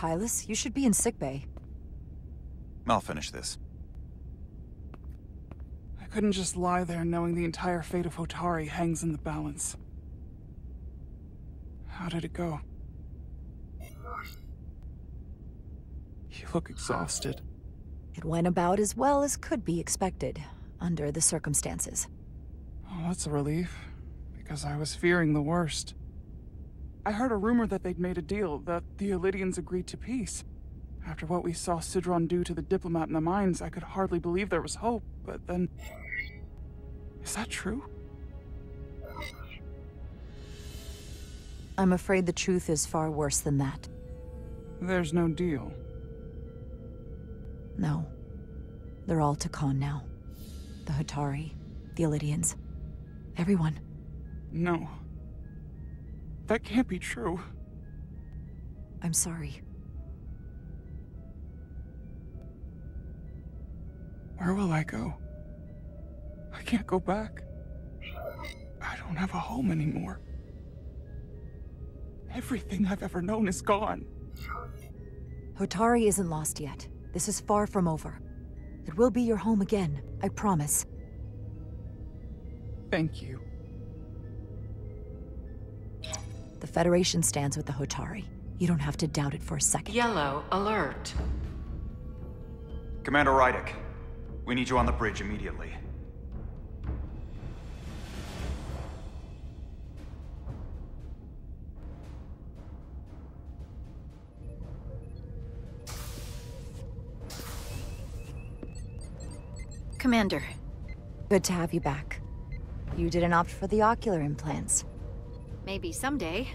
Tylus. You should be in sickbay. I'll finish this. I couldn't just lie there knowing the entire fate of Hotari hangs in the balance. How did it go? You look exhausted. It went about as well as could be expected, under the circumstances. Oh, that's a relief, because I was fearing the worst. I heard a rumor that they'd made a deal, that the Olidians agreed to peace. After what we saw Sydran do to the diplomat in the mines, I could hardly believe there was hope, but then... Is that true? I'm afraid the truth is far worse than that. There's no deal. No. They're all Tkon now. The Hotari, the Olidians, everyone. No. That can't be true. I'm sorry. Where will I go? I can't go back. I don't have a home anymore. Everything I've ever known is gone. Hotari isn't lost yet. This is far from over. It will be your home again, I promise. Thank you. The Federation stands with the Hotari. You don't have to doubt it for a second. Yellow alert. Commander Rydek. We need you on the bridge immediately. Commander. Good to have you back. You didn't opt for the ocular implants. Maybe someday.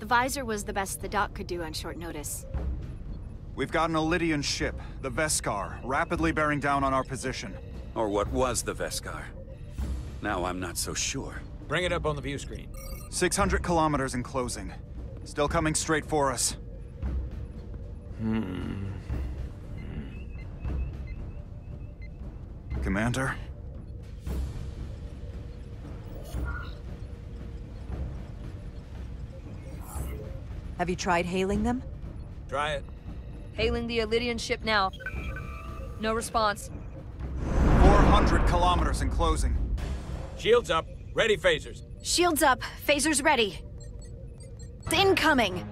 The visor was the best the doc could do on short notice. We've got an Olidian ship, the Veskar, rapidly bearing down on our position. Or what was the Veskar? Now I'm not so sure. Bring it up on the view screen. 600 kilometers in closing. Still coming straight for us. Commander? Have you tried hailing them? Try it. Hailing the Olidian ship now. No response. 400 kilometers in closing. Shields up. Ready phasers. Shields up. Phasers ready. It's incoming.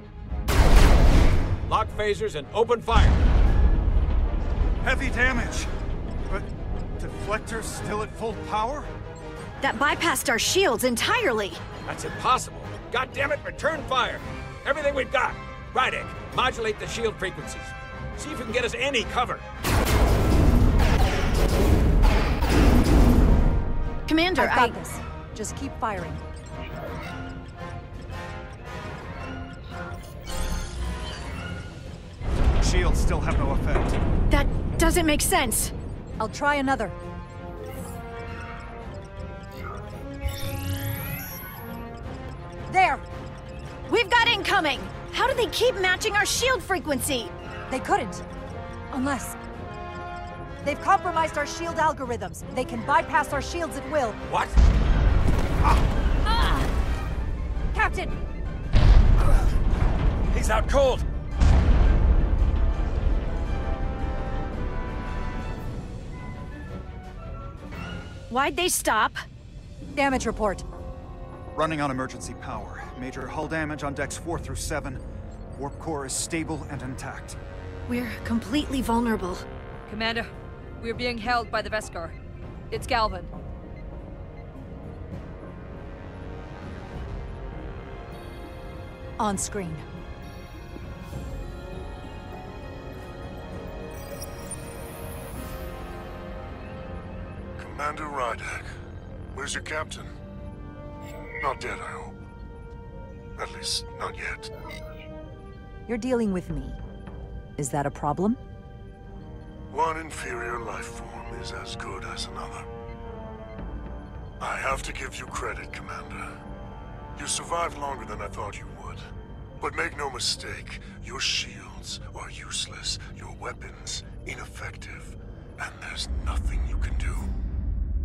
Lock phasers and open fire. Heavy damage. But deflectors still at full power? That bypassed our shields entirely. That's impossible. God damn it, return fire. Everything we've got. Rydek, modulate the shield frequencies. See if you can get us any cover. Commander, I got this. Just keep firing. Shields still have no effect. That doesn't make sense. I'll try another. There! We've got incoming! How do they keep matching our shield frequency? They couldn't. Unless... They've compromised our shield algorithms. They can bypass our shields at will. What? Ah. Ah. Captain! He's out cold! Why'd they stop? Damage report. Running on emergency power. Major hull damage on decks 4 through 7. Warp core is stable and intact. We're completely vulnerable. Commander, we're being held by the Veskar. It's Galvan. On screen. Commander Rydek, where's your captain? Not dead, I hope. At least, not yet. You're dealing with me. Is that a problem? One inferior life form is as good as another. I have to give you credit, Commander. You survived longer than I thought you would. But make no mistake, your shields are useless, your weapons ineffective, and there's nothing you can do.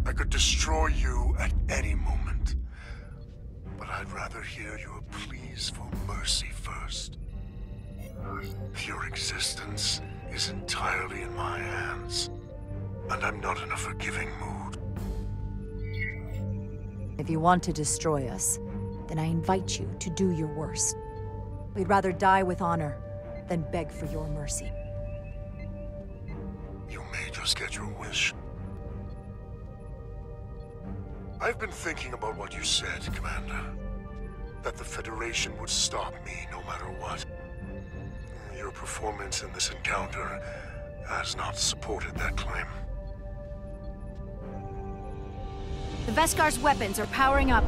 I could destroy you at any moment. But I'd rather hear your pleas for mercy first. entirely in my hands, and I'm not in a forgiving mood. If you want to destroy us, then I invite you to do your worst. We'd rather die with honor than beg for your mercy. You may just get your wish. I've been thinking about what you said, Commander. That the Federation would stop me no matter what. Your performance in this encounter has not supported that claim. The Veskar's weapons are powering up.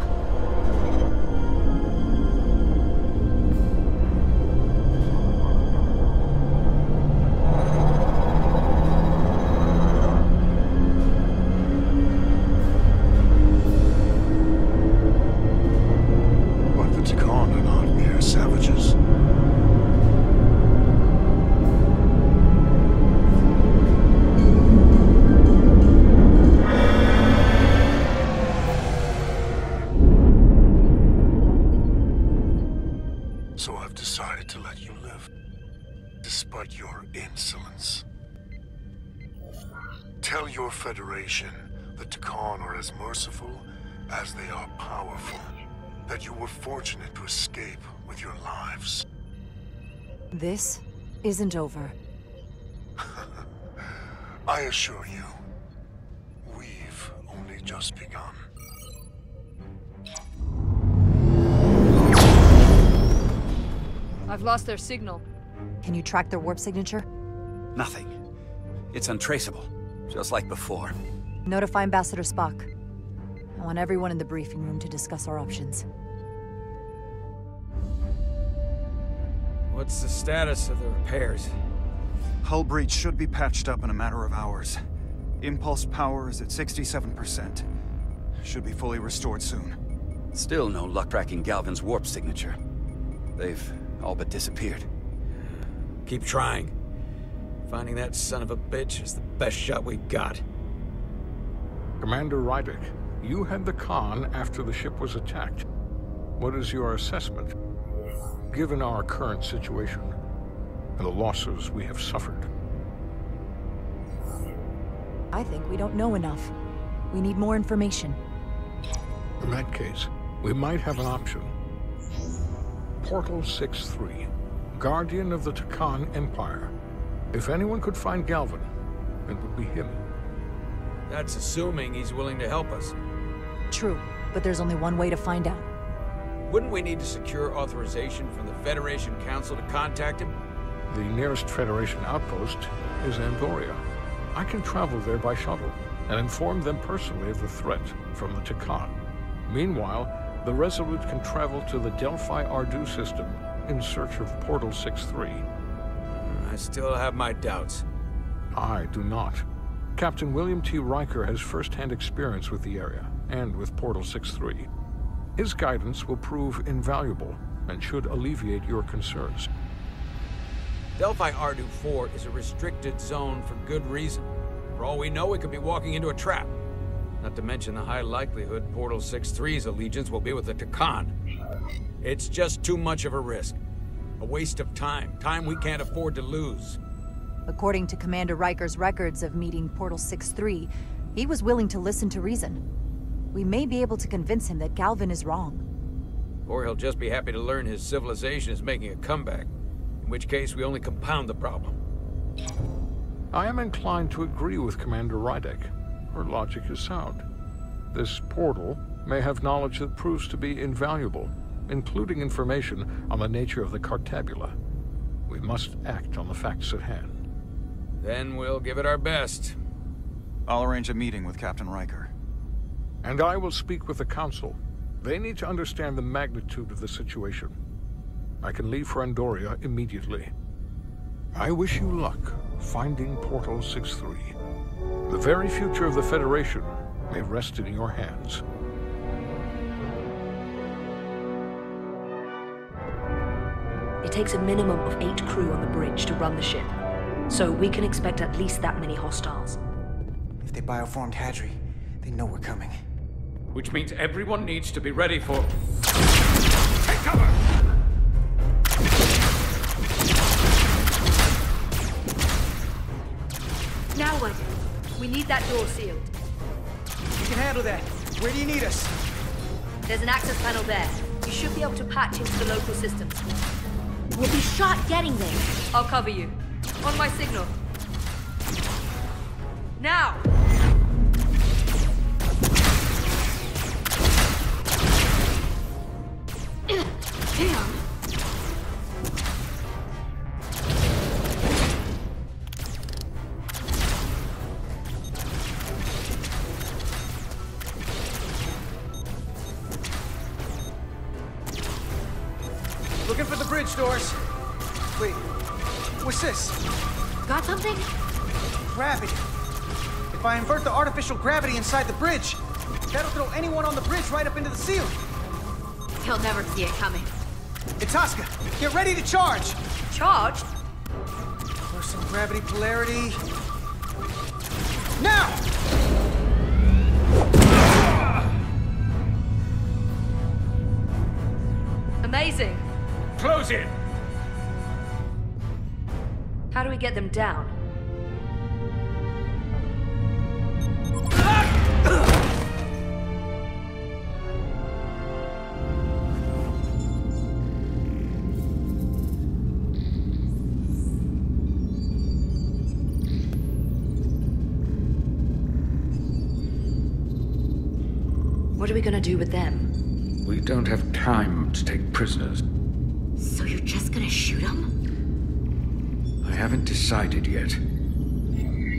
The Tkon are as merciful as they are powerful. That you were fortunate to escape with your lives. This isn't over. I assure you, we've only just begun. I've lost their signal. Can you track their warp signature? Nothing. It's untraceable, just like before. Notify Ambassador Spock. I want everyone in the briefing room to discuss our options. What's the status of the repairs? Hull breach should be patched up in a matter of hours. Impulse power is at 67%. Should be fully restored soon. Still no luck tracking Galvan's warp signature. They've all but disappeared. Keep trying. Finding that son of a bitch is the best shot we've got. Commander Rydek, you had the Tkon after the ship was attacked. What is your assessment, given our current situation and the losses we have suffered? I think we don't know enough. We need more information. In that case, we might have an option. Portal 6-3, Guardian of the Tkon Empire. If anyone could find Galvan, it would be him. That's assuming he's willing to help us. True, but there's only one way to find out. Wouldn't we need to secure authorization from the Federation Council to contact him? The nearest Federation outpost is Andoria. I can travel there by shuttle and inform them personally of the threat from the Takan. Meanwhile, the Resolute can travel to the Delphi Ardu system in search of Portal 6-3. I still have my doubts. I do not. Captain William T. Riker has first-hand experience with the area, and with Portal 6-3. His guidance will prove invaluable, and should alleviate your concerns. Delphi Ardu 4 is a restricted zone for good reason. For all we know, we could be walking into a trap. Not to mention the high likelihood Portal 6-3's allegiance will be with the Tkon. It's just too much of a risk. A waste of time. Time we can't afford to lose. According to Commander Riker's records of meeting Portal 6-3, he was willing to listen to reason. We may be able to convince him that Galvan is wrong. Or he'll just be happy to learn his civilization is making a comeback, in which case we only compound the problem. I am inclined to agree with Commander Rydek. Her logic is sound. This portal may have knowledge that proves to be invaluable, including information on the nature of the Cartabula. We must act on the facts at hand. Then we'll give it our best. I'll arrange a meeting with Captain Riker. And I will speak with the Council. They need to understand the magnitude of the situation. I can leave for Andoria immediately. I wish you luck finding Portal 6-3. The very future of the Federation may rest in your hands. It takes a minimum of 8 crew on the bridge to run the ship. So we can expect at least that many hostiles. If they bioformed Hadri, they know we're coming. Which means everyone needs to be ready for... Take cover! Now what? We need that door sealed. You can handle that. Where do you need us? There's an access panel there. You should be able to patch into the local systems. We'll be shot getting there. I'll cover you. On my signal. Now! Damn! Looking for the bridge doors. Wait, what's this? Got something? Gravity. If I invert the artificial gravity inside the bridge, that'll throw anyone on the bridge right up into the seal. He'll never see it coming. Itasca, get ready to charge! Charge? There's some gravity polarity. Now! Amazing. Close it! How do we get them down? What are we gonna do with them? We don't have time to take prisoners. So you're just gonna shoot them? I haven't decided yet.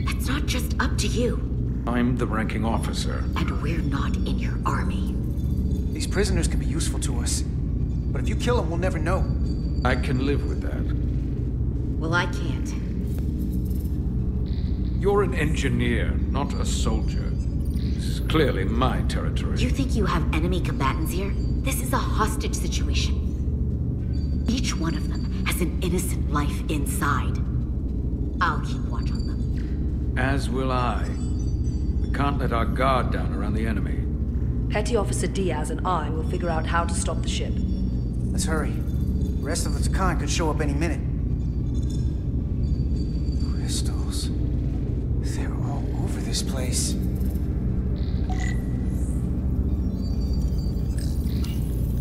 That's not just up to you. I'm the ranking officer. And we're not in your army. These prisoners can be useful to us. But if you kill them, we'll never know. I can live with that. Well, I can't. You're an engineer, not a soldier. This is clearly my territory. You think you have enemy combatants here? This is a hostage situation. Each one of them has an innocent life inside. I'll keep watch on them. As will I. We can't let our guard down around the enemy. Petty Officer Diaz and I will figure out how to stop the ship. Let's hurry. The rest of the Tkon could show up any minute. Crystals. They're all over this place.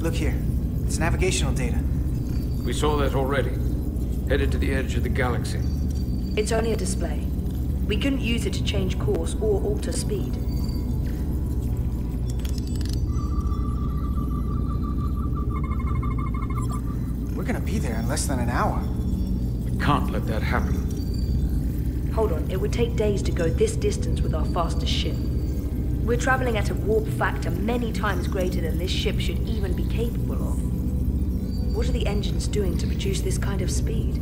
Look here. It's navigational data. We saw that already. Headed to the edge of the galaxy. It's only a display. We couldn't use it to change course or alter speed. We're gonna be there in less than an hour. We can't let that happen. Hold on, it would take days to go this distance with our fastest ship. We're traveling at a warp factor many times greater than this ship should even be capable of. What are the engines doing to produce this kind of speed?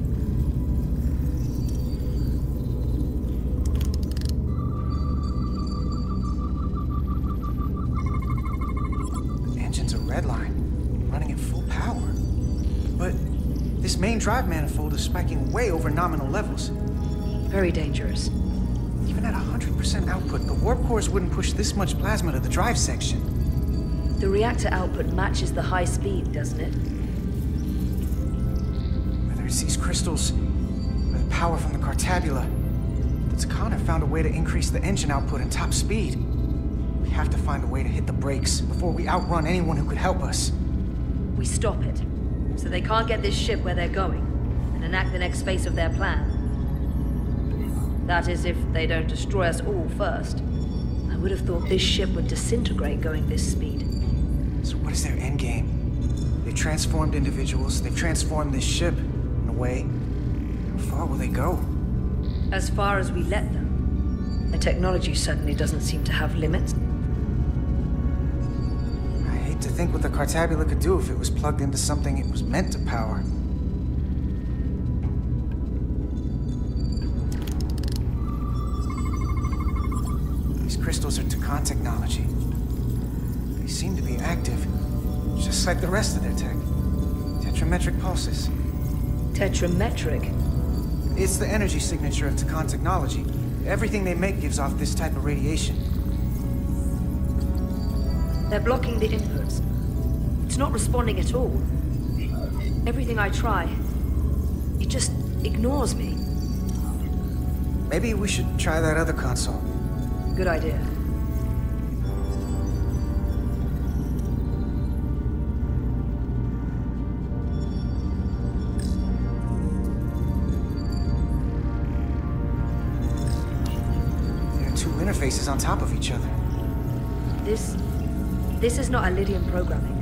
The engines are redline, running at full power. But this main drive manifold is spiking way over nominal levels. Very dangerous. Even at 100% output, the warp cores wouldn't push this much plasma to the drive section. The reactor output matches the high speed, doesn't it? It's these crystals, or the power from the Cartabula. The Tkon have found a way to increase the engine output and top speed. We have to find a way to hit the brakes before we outrun anyone who could help us. We stop it, so they can't get this ship where they're going, and enact the next phase of their plan. That is if they don't destroy us all first. I would have thought this ship would disintegrate going this speed. So what is their endgame? They've transformed individuals, they've transformed this ship. Way. How far will they go? As far as we let them. The technology certainly doesn't seem to have limits. I hate to think what the Cartabula could do if it was plugged into something it was meant to power. These crystals are Tkon technology. They seem to be active, just like the rest of their tech. Tetrametric pulses. Tetrametric? It's the energy signature of Tkon technology. Everything they make gives off this type of radiation. They're blocking the inputs. It's not responding at all. Everything I try, it just ignores me. Maybe we should try that other console. Good idea. There are two interfaces on top of each other. This is not Olidian programming.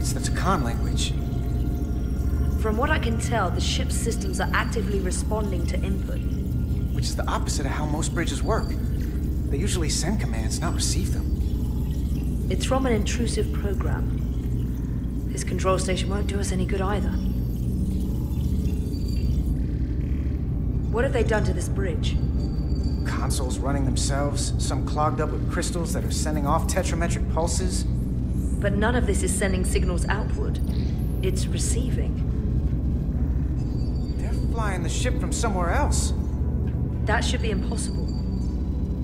It's the Tkon language. From what I can tell, the ship's systems are actively responding to input. Which is the opposite of how most bridges work. They usually send commands, not receive them. It's from an intrusive program. This control station won't do us any good either. What have they done to this bridge? Consoles running themselves, some clogged up with crystals that are sending off tetrametric pulses. But none of this is sending signals outward. It's receiving. Flying the ship from somewhere else. That should be impossible.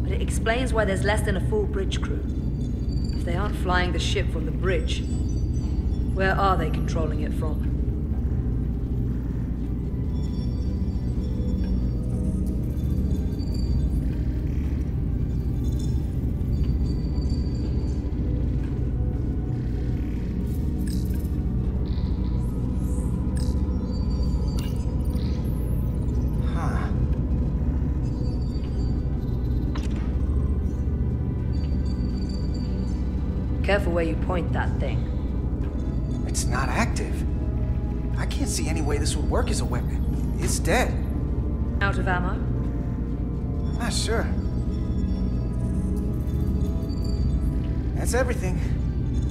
But it explains why there's less than a full bridge crew. If they aren't flying the ship from the bridge, where are they controlling it from? Careful where you point that thing. It's not active. I can't see any way this would work as a weapon. It's dead. Out of ammo? I'm not sure. That's everything.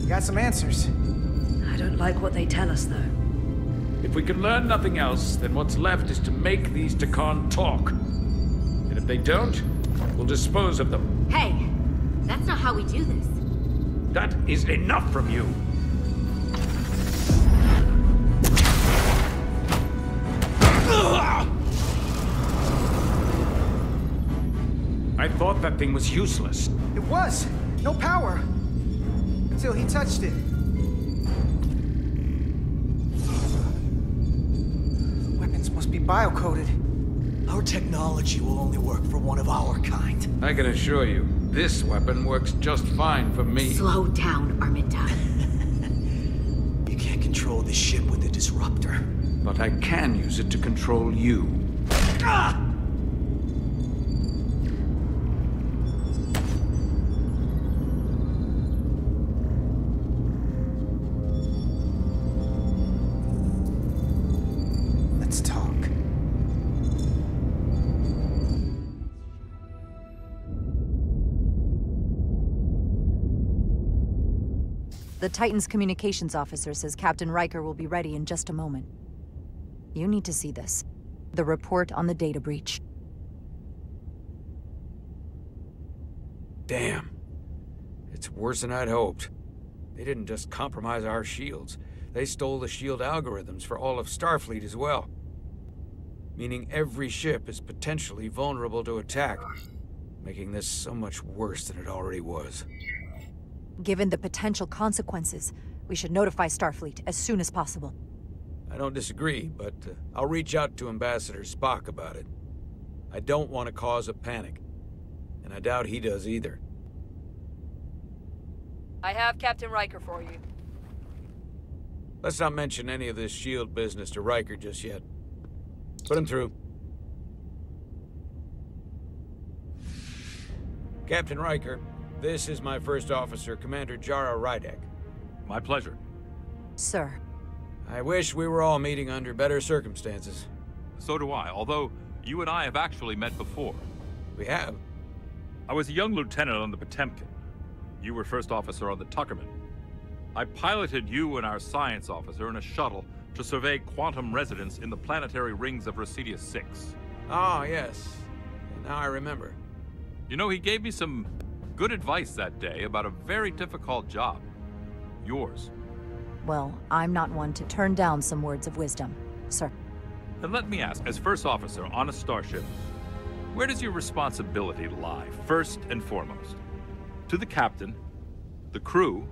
We got some answers. I don't like what they tell us, though. If we can learn nothing else, then what's left is to make these Tkon talk. And if they don't, we'll dispose of them. Hey, that's not how we do this. That is enough from you! I thought that thing was useless. It was! No power! Until he touched it. The weapons must be bio-coded. Our technology will only work for one of our kind. I can assure you. This weapon works just fine for me. Slow down, Armita. You can't control the ship with the disruptor. But I can use it to control you. Ah! The Titan's communications officer says Captain Riker will be ready in just a moment. You need to see this. The report on the data breach. Damn. It's worse than I'd hoped. They didn't just compromise our shields. They stole the shield algorithms for all of Starfleet as well. Meaning every ship is potentially vulnerable to attack, making this so much worse than it already was. Given the potential consequences, we should notify Starfleet as soon as possible. I don't disagree, but I'll reach out to Ambassador Spock about it. I don't want to cause a panic, and I doubt he does either. I have Captain Riker for you. Let's not mention any of this shield business to Riker just yet. Put him through. Captain Riker. This is my first officer, Commander Jara Rydek. My pleasure. Sir. I wish we were all meeting under better circumstances. So do I, although you and I have actually met before. We have? I was a young lieutenant on the Potemkin. You were first officer on the Tuckerman. I piloted you and our science officer in a shuttle to survey quantum residence in the planetary rings of Residius 6. Ah, yes. Now I remember. You know, he gave me some good advice that day about a very difficult job. Yours. Well, I'm not one to turn down some words of wisdom, sir. And let me ask, as first officer on a starship, where does your responsibility lie, first and foremost? To the captain, the crew,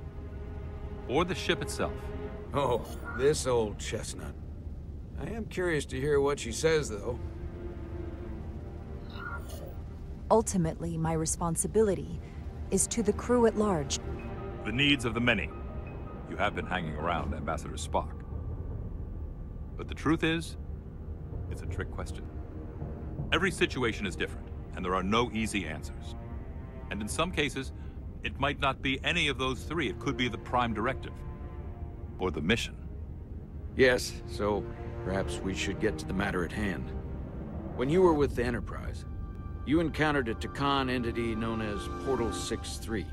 or the ship itself? Oh, this old chestnut. I am curious to hear what she says, though. Ultimately, my responsibility is to the crew at large. The needs of the many. You have been hanging around Ambassador Spock. But the truth is, it's a trick question. Every situation is different, and there are no easy answers. And in some cases, it might not be any of those three. It could be the Prime Directive. Or the mission. Yes, so perhaps we should get to the matter at hand. When you were with the Enterprise, you encountered a Tkon entity known as Portal 6-3.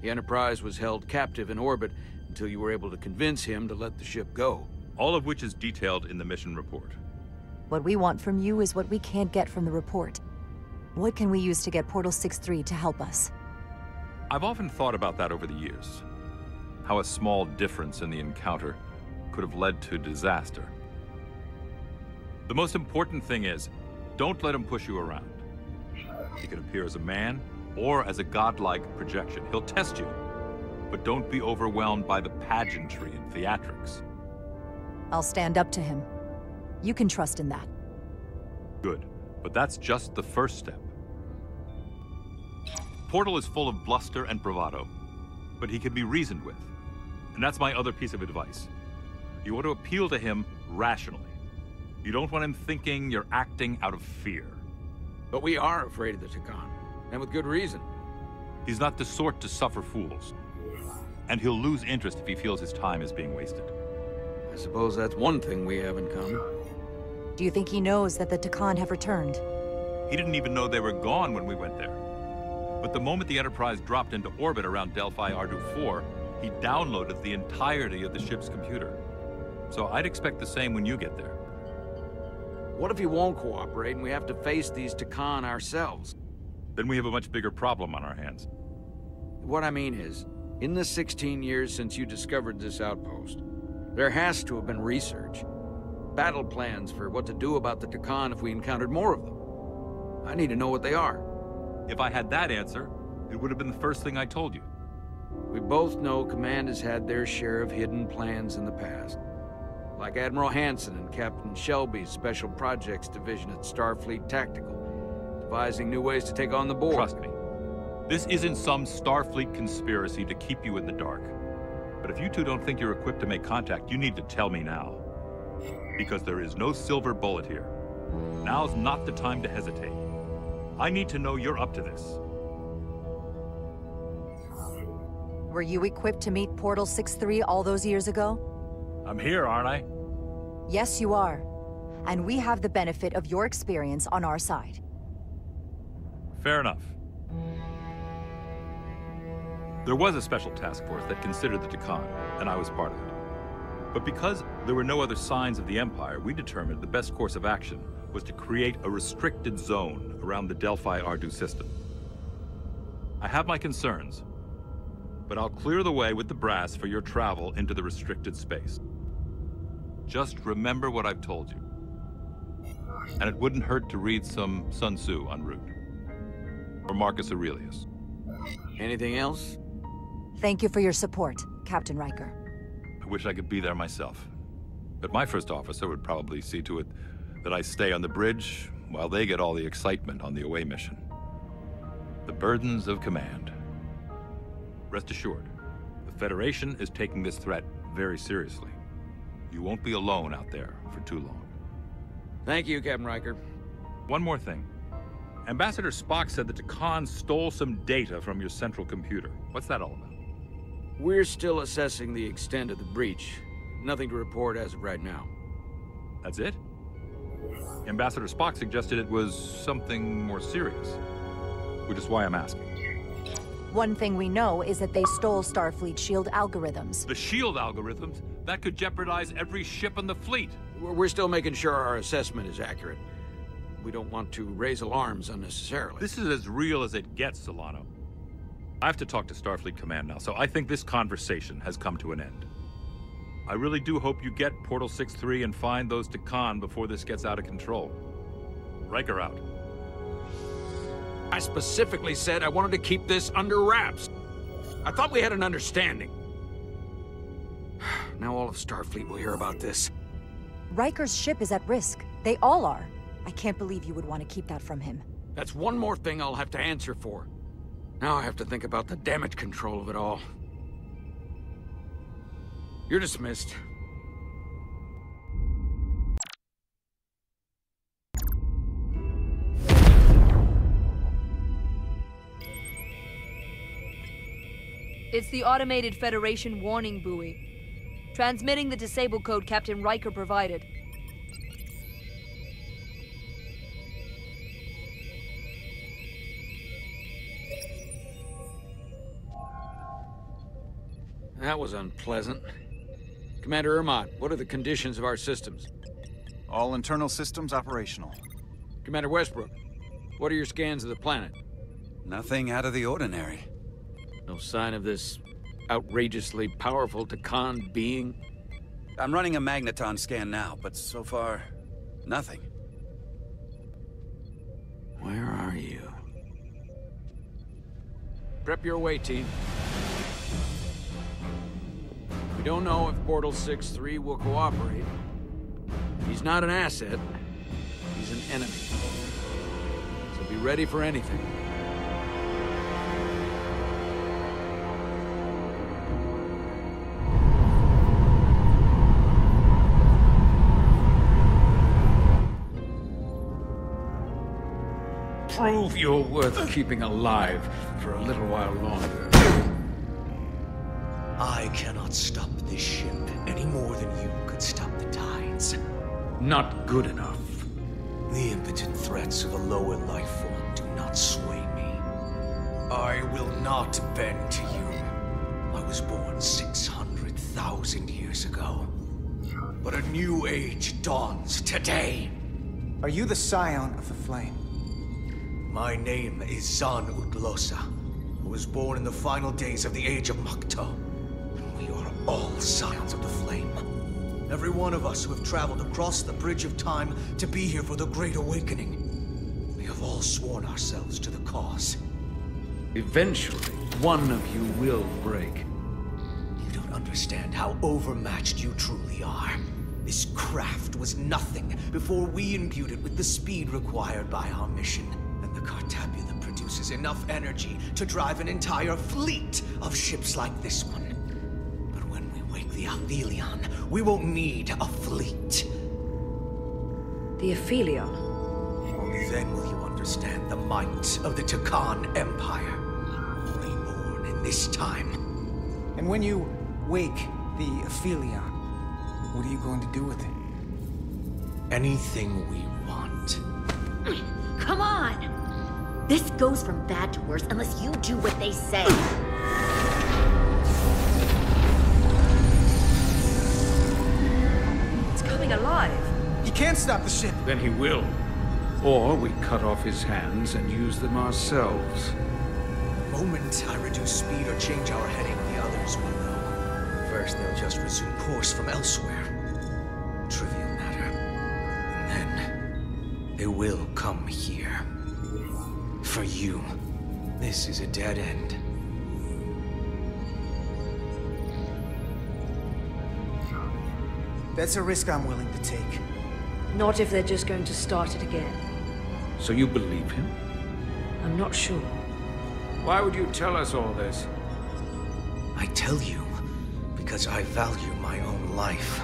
The Enterprise was held captive in orbit until you were able to convince him to let the ship go. All of which is detailed in the mission report. What we want from you is what we can't get from the report. What can we use to get Portal 6-3 to help us? I've often thought about that over the years. How a small difference in the encounter could have led to disaster. The most important thing is, don't let him push you around. He can appear as a man or as a godlike projection. He'll test you, but don't be overwhelmed by the pageantry and theatrics. I'll stand up to him. You can trust in that. Good, but that's just the first step. Portal is full of bluster and bravado, but he can be reasoned with. And that's my other piece of advice. You want to appeal to him rationally. You don't want him thinking you're acting out of fear. But we are afraid of the Takan, and with good reason. He's not the sort to suffer fools. And he'll lose interest if he feels his time is being wasted. I suppose that's one thing we have in common. Do you think he knows that the Takan have returned? He didn't even know they were gone when we went there. But the moment the Enterprise dropped into orbit around Delphi Ardu 4, he downloaded the entirety of the ship's computer. So I'd expect the same when you get there. What if he won't cooperate and we have to face these Tkon ourselves? Then we have a much bigger problem on our hands. What I mean is, in the 16 years since you discovered this outpost, there has to have been research. Battle plans for what to do about the Tkon if we encountered more of them. I need to know what they are. If I had that answer, it would have been the first thing I told you. We both know Command has had their share of hidden plans in the past. Like Admiral Hansen and Captain Shelby's Special Projects Division at Starfleet Tactical, devising new ways to take on the Borg. Trust me, this isn't some Starfleet conspiracy to keep you in the dark. But if you two don't think you're equipped to make contact, you need to tell me now. Because there is no silver bullet here. Now's not the time to hesitate. I need to know you're up to this. Were you equipped to meet Portal 6-3 all those years ago? I'm here, aren't I? Yes, you are. And we have the benefit of your experience on our side. Fair enough. There was a special task force that considered the Tkon, and I was part of it. But because there were no other signs of the Empire, we determined the best course of action was to create a restricted zone around the Delphi Ardu system. I have my concerns, but I'll clear the way with the brass for your travel into the restricted space. Just remember what I've told you. And it wouldn't hurt to read some Sun Tzu en route. Or Marcus Aurelius. Anything else? Thank you for your support, Captain Riker. I wish I could be there myself. But my first officer would probably see to it that I stay on the bridge while they get all the excitement on the away mission. The burdens of command. Rest assured, the Federation is taking this threat very seriously. You won't be alone out there for too long. Thank you, Captain Riker. One more thing. Ambassador Spock said that Tkon stole some data from your central computer. What's that all about? We're still assessing the extent of the breach. Nothing to report as of right now. That's it? Ambassador Spock suggested it was something more serious, which is why I'm asking. One thing we know is that they stole Starfleet shield algorithms. The shield algorithms? That could jeopardize every ship in the fleet. We're still making sure our assessment is accurate. We don't want to raise alarms unnecessarily. This is as real as it gets, Solano. I have to talk to Starfleet Command now, so I think this conversation has come to an end. I really do hope you get Portal 6-3 and find those Tkon before this gets out of control. Riker out. I specifically said I wanted to keep this under wraps. I thought we had an understanding. Now all of Starfleet will hear about this. Riker's ship is at risk. They all are. I can't believe you would want to keep that from him. That's one more thing I'll have to answer for. Now I have to think about the damage control of it all. You're dismissed. It's the automated Federation warning buoy. Transmitting the disable code Captain Riker provided. That was unpleasant. Commander Ermont, what are the conditions of our systems? All internal systems operational. Commander Westbrook, what are your scans of the planet? Nothing out of the ordinary. No sign of this outrageously powerful Tkon being? I'm running a magneton scan now, but so far, nothing. Where are you? Prep your way, team. We don't know if Portal 6-3 will cooperate. He's not an asset. He's an enemy. So be ready for anything. Prove your worth keeping alive for a little while longer. I cannot stop this ship any more than you could stop the tides. Not good enough. The impotent threats of a lower life form do not sway me. I will not bend to you. I was born 600,000 years ago. But a new age dawns today. Are you the Scion of the Flame? My name is Zan Uglosa. I was born in the final days of the Age of Makto. And we are all Scions of the Flame. Every one of us who have traveled across the bridge of time to be here for the Great Awakening. We have all sworn ourselves to the cause. Eventually, one of you will break. You don't understand how overmatched you truly are. This craft was nothing before we imbued it with the speed required by our mission. The Cartabula produces enough energy to drive an entire fleet of ships like this one. But when we wake the Aphelion, we won't need a fleet. The Aphelion? Only then will you understand the might of the Takan Empire. Only born in this time. And when you wake the Aphelion, what are you going to do with it? Anything we want. Come on! This goes from bad to worse unless you do what they say. It's coming alive. He can't stop the ship. Then he will. Or we cut off his hands and use them ourselves. The moment I reduce speed or change our heading, the others will know. First, they'll just resume course from elsewhere. Trivial matter. And then, they will come here. For you, this is a dead end. That's a risk I'm willing to take. Not if they're just going to start it again. So you believe him? I'm not sure. Why would you tell us all this? I tell you because I value my own life.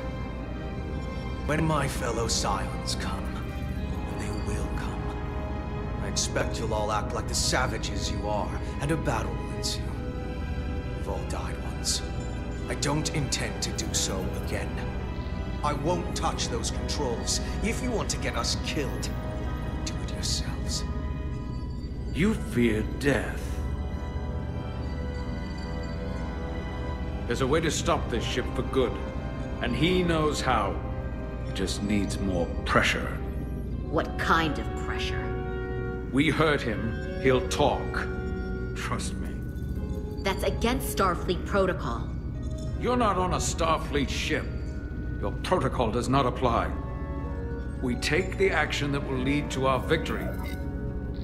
When my fellow Scions come, I expect you'll all act like the savages you are, and a battle will ensue. We've all died once. I don't intend to do so again. I won't touch those controls. If you want to get us killed, do it yourselves. You fear death. There's a way to stop this ship for good, and he knows how. It just needs more pressure. What kind of pressure? We hurt him, he'll talk. Trust me. That's against Starfleet protocol. You're not on a Starfleet ship. Your protocol does not apply. We take the action that will lead to our victory.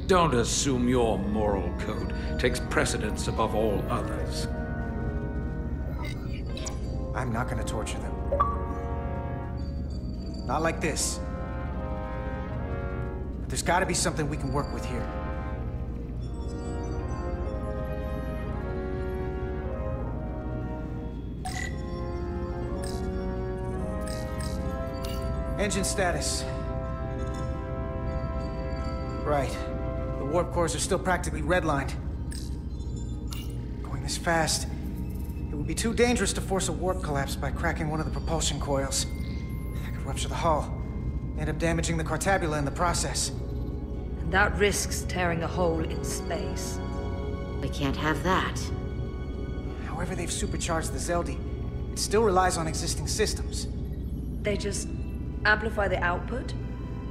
Don't assume your moral code takes precedence above all others. I'm not going to torture them. Not like this. But there's got to be something we can work with here. Engine status. Right. The warp cores are still practically redlined. Going this fast, it would be too dangerous to force a warp collapse by cracking one of the propulsion coils. I could rupture the hull, end up damaging the Cartabula in the process. And that risks tearing a hole in space. We can't have that. However they've supercharged the Zeldi, it still relies on existing systems. They just amplify the output?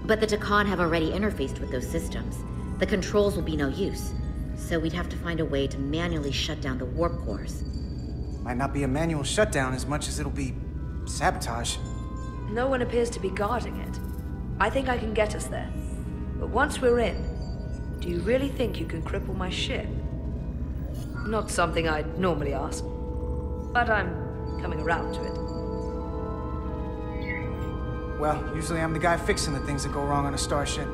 But the Tkon have already interfaced with those systems. The controls will be no use, so we'd have to find a way to manually shut down the warp cores. Might not be a manual shutdown as much as it'll be sabotage. No one appears to be guarding it. I think I can get us there. But once we're in, do you really think you can cripple my ship? Not something I'd normally ask, but I'm coming around to it. Well, usually I'm the guy fixing the things that go wrong on a starship.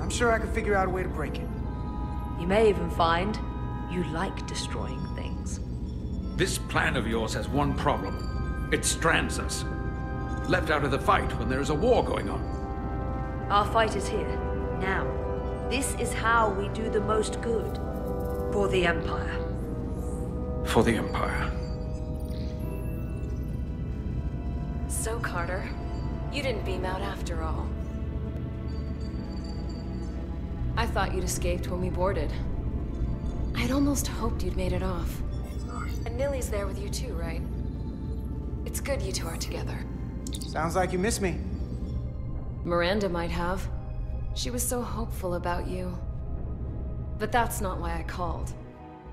I'm sure I could figure out a way to break it. You may even find you like destroying things. This plan of yours has one problem. It strands us. Left out of the fight when there is a war going on. Our fight is here, now. This is how we do the most good. For the Empire. For the Empire. So, Carter, you didn't beam out after all. I thought you'd escaped when we boarded. I'd almost hoped you'd made it off. And Millie's there with you too, right? It's good you two are together. Sounds like you miss me. Miranda might have. She was so hopeful about you. But that's not why I called.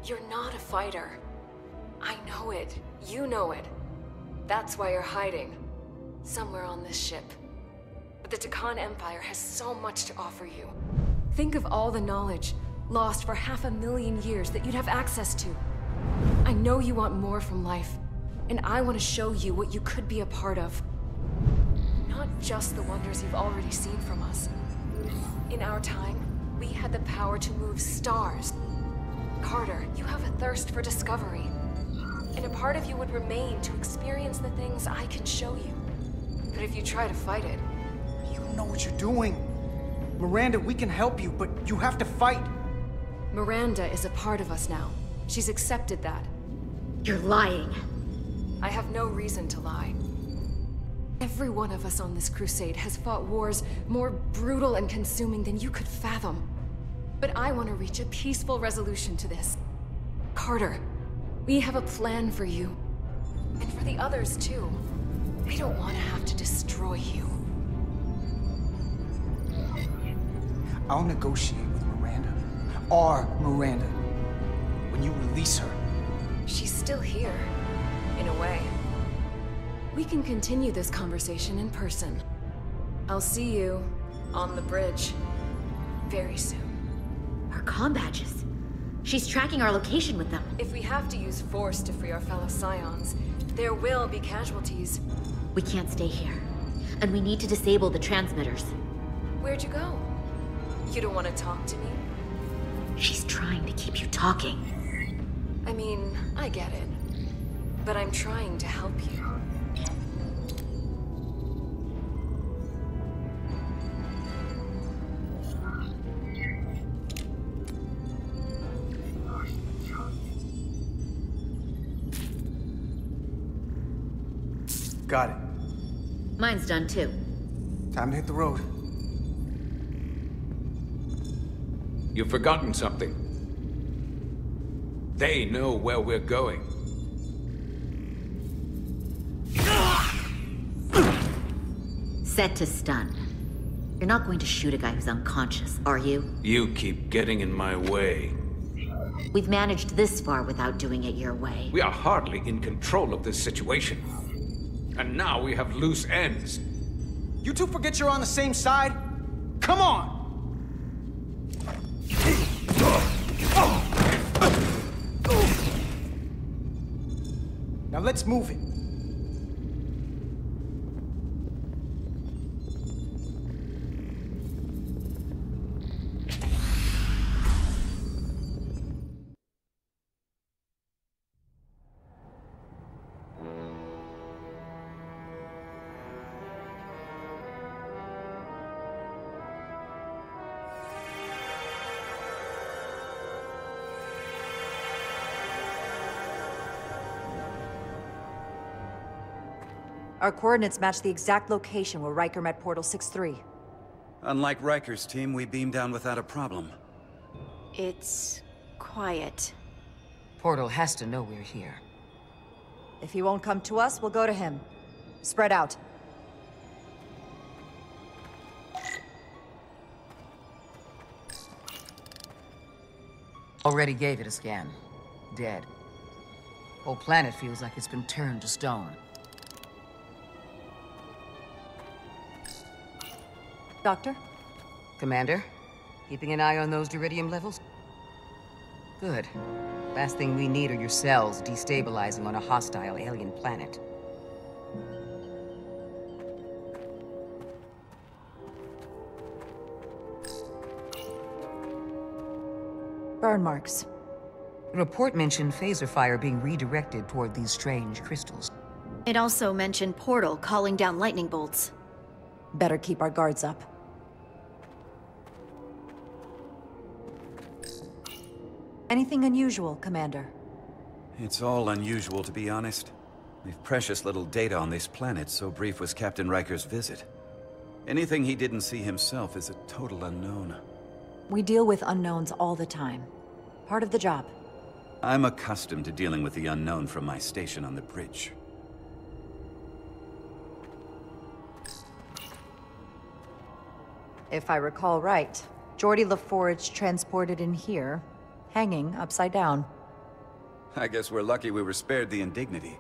You're not a fighter. I know it. You know it. That's why you're hiding. Somewhere on this ship. But the Tkon Empire has so much to offer you. Think of all the knowledge lost for 500,000 years that you'd have access to. I know you want more from life, and I want to show you what you could be a part of. Not just the wonders you've already seen from us. In our time, we had the power to move stars. Carter, you have a thirst for discovery, and a part of you would remain to experience the things I can show you. But if you try to fight it... You don't know what you're doing. Miranda, we can help you, but you have to fight. Miranda is a part of us now. She's accepted that. You're lying. I have no reason to lie. Every one of us on this crusade has fought wars more brutal and consuming than you could fathom. But I want to reach a peaceful resolution to this. Carter, we have a plan for you. And for the others, too. I don't want to have to destroy you. I'll negotiate with Miranda. Our Miranda. When you release her. She's still here. In a way. We can continue this conversation in person. I'll see you on the bridge. Very soon. Our comm badges. She's tracking our location with them. If we have to use force to free our fellow Scions, there will be casualties. We can't stay here, and we need to disable the transmitters. Where'd you go? You don't want to talk to me? She's trying to keep you talking. I mean, I get it, but I'm trying to help you. Got it. Mine's done too. Time to hit the road. You've forgotten something. They know where we're going. Set to stun. You're not going to shoot a guy who's unconscious, are you? You keep getting in my way. We've managed this far without doing it your way. We are hardly in control of this situation. And now we have loose ends. You two forget you're on the same side? Come on! Now let's move it. Our coordinates match the exact location where Riker met Portal 6-3. Unlike Riker's team, we beam down without a problem. It's quiet. Portal has to know we're here. If he won't come to us, we'll go to him. Spread out. Already gave it a scan. Dead. Whole planet feels like it's been turned to stone. Doctor? Commander? Keeping an eye on those duridium levels? Good. Last thing we need are your cells destabilizing on a hostile alien planet. Burn marks. The report mentioned phaser fire being redirected toward these strange crystals. It also mentioned Portal calling down lightning bolts. Better keep our guards up. Anything unusual, Commander? It's all unusual, to be honest. We've precious little data on this planet, so brief was Captain Riker's visit. Anything he didn't see himself is a total unknown. We deal with unknowns all the time. Part of the job. I'm accustomed to dealing with the unknown from my station on the bridge. If I recall right, Geordi LaForge transported in here, hanging upside down. I guess we're lucky we were spared the indignity.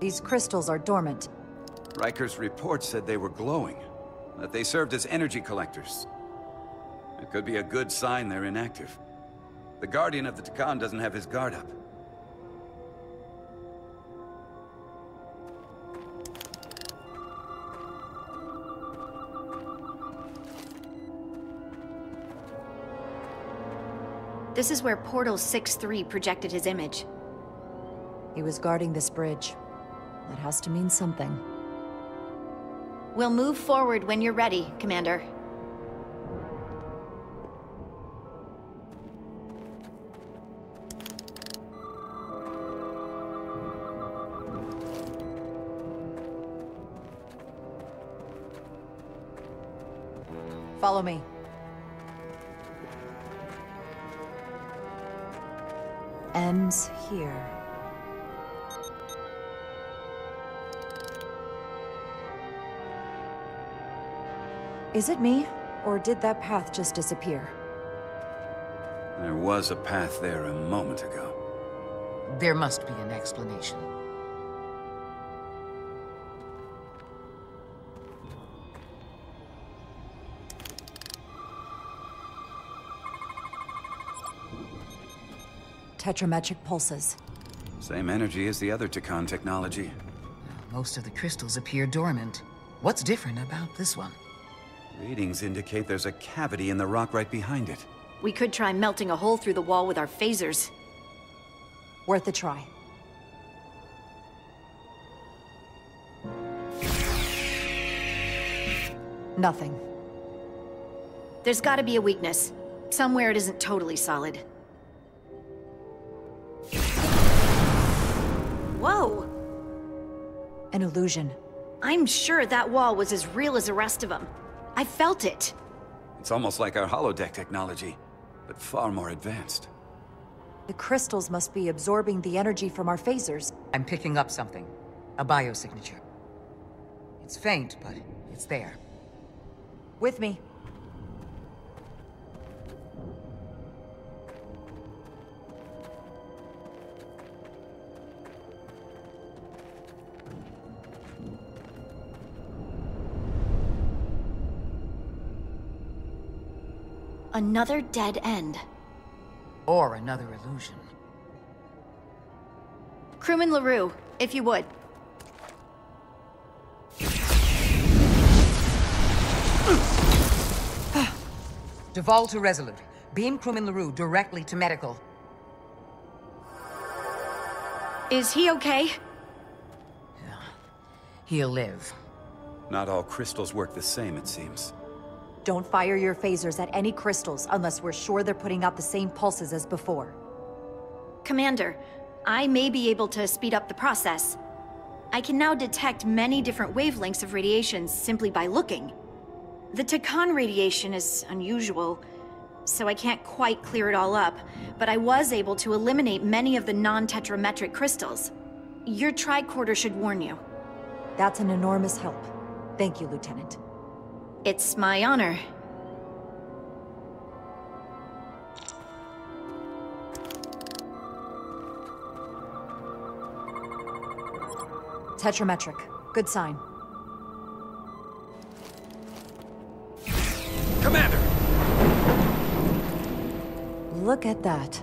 These crystals are dormant. Riker's report said they were glowing, that they served as energy collectors. It could be a good sign they're inactive. The Guardian of the Tkon doesn't have his guard up. This is where Portal 6-3 projected his image. He was guarding this bridge. That has to mean something. We'll move forward when you're ready, Commander. Follow me. M's here. Is it me, or did that path just disappear? There was a path there a moment ago. There must be an explanation. Tetrametric pulses. Same energy as the other Tkon technology. Most of the crystals appear dormant. What's different about this one? Readings indicate there's a cavity in the rock right behind it. We could try melting a hole through the wall with our phasers. Worth a try. Nothing. There's gotta be a weakness. Somewhere it isn't totally solid. Whoa! An illusion. I'm sure that wall was as real as the rest of them. I felt it. It's almost like our holodeck technology, but far more advanced. The crystals must be absorbing the energy from our phasers. I'm picking up something. A biosignature. It's faint, but it's there. With me. Another dead end. Or another illusion. Crewman LaRue, if you would. Duval to Resolute. Beam Crewman LaRue directly to medical. Is he okay? Yeah. He'll live. Not all crystals work the same, it seems. Don't fire your phasers at any crystals unless we're sure they're putting out the same pulses as before. Commander, I may be able to speed up the process. I can now detect many different wavelengths of radiation simply by looking. The Tkon radiation is unusual, so I can't quite clear it all up, but I was able to eliminate many of the non-tetrametric crystals. Your tricorder should warn you. That's an enormous help. Thank you, Lieutenant. It's my honor. Tetrametric. Good sign. Commander! Look at that.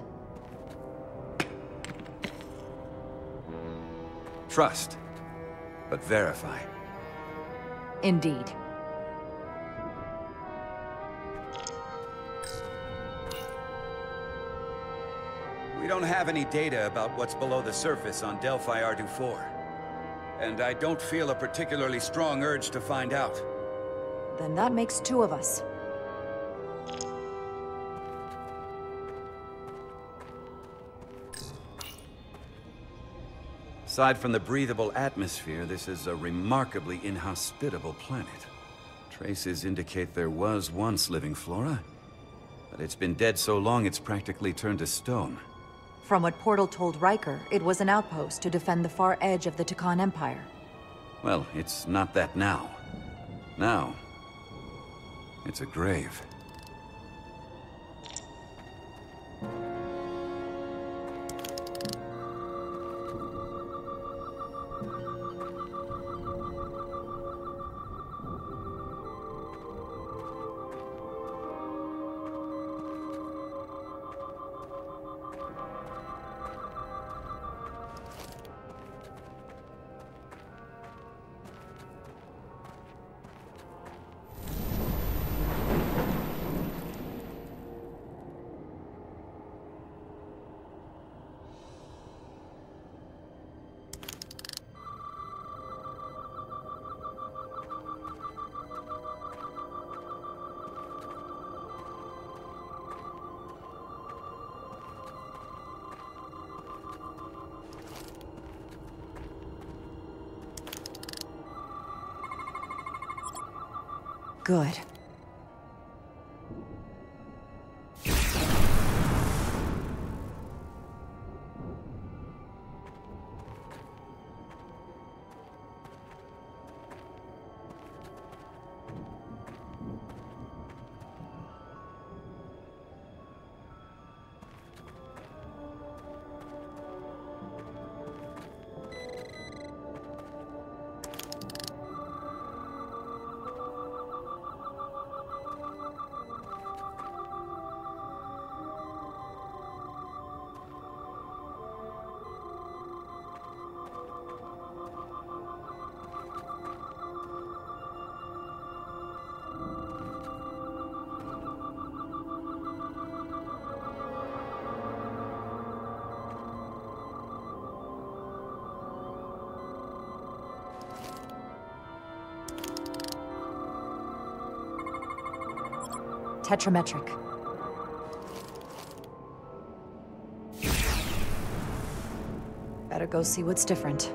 Trust, but verify. Indeed. We don't have any data about what's below the surface on Delphi Ardu 4. And I don't feel a particularly strong urge to find out. Then that makes two of us. Aside from the breathable atmosphere, this is a remarkably inhospitable planet. Traces indicate there was once living flora, but it's been dead so long it's practically turned to stone. From what Portal told Riker, it was an outpost to defend the far edge of the Tkon Empire. Well, it's not that now. Now, it's a grave. Good. Tetrametric. Better go see what's different.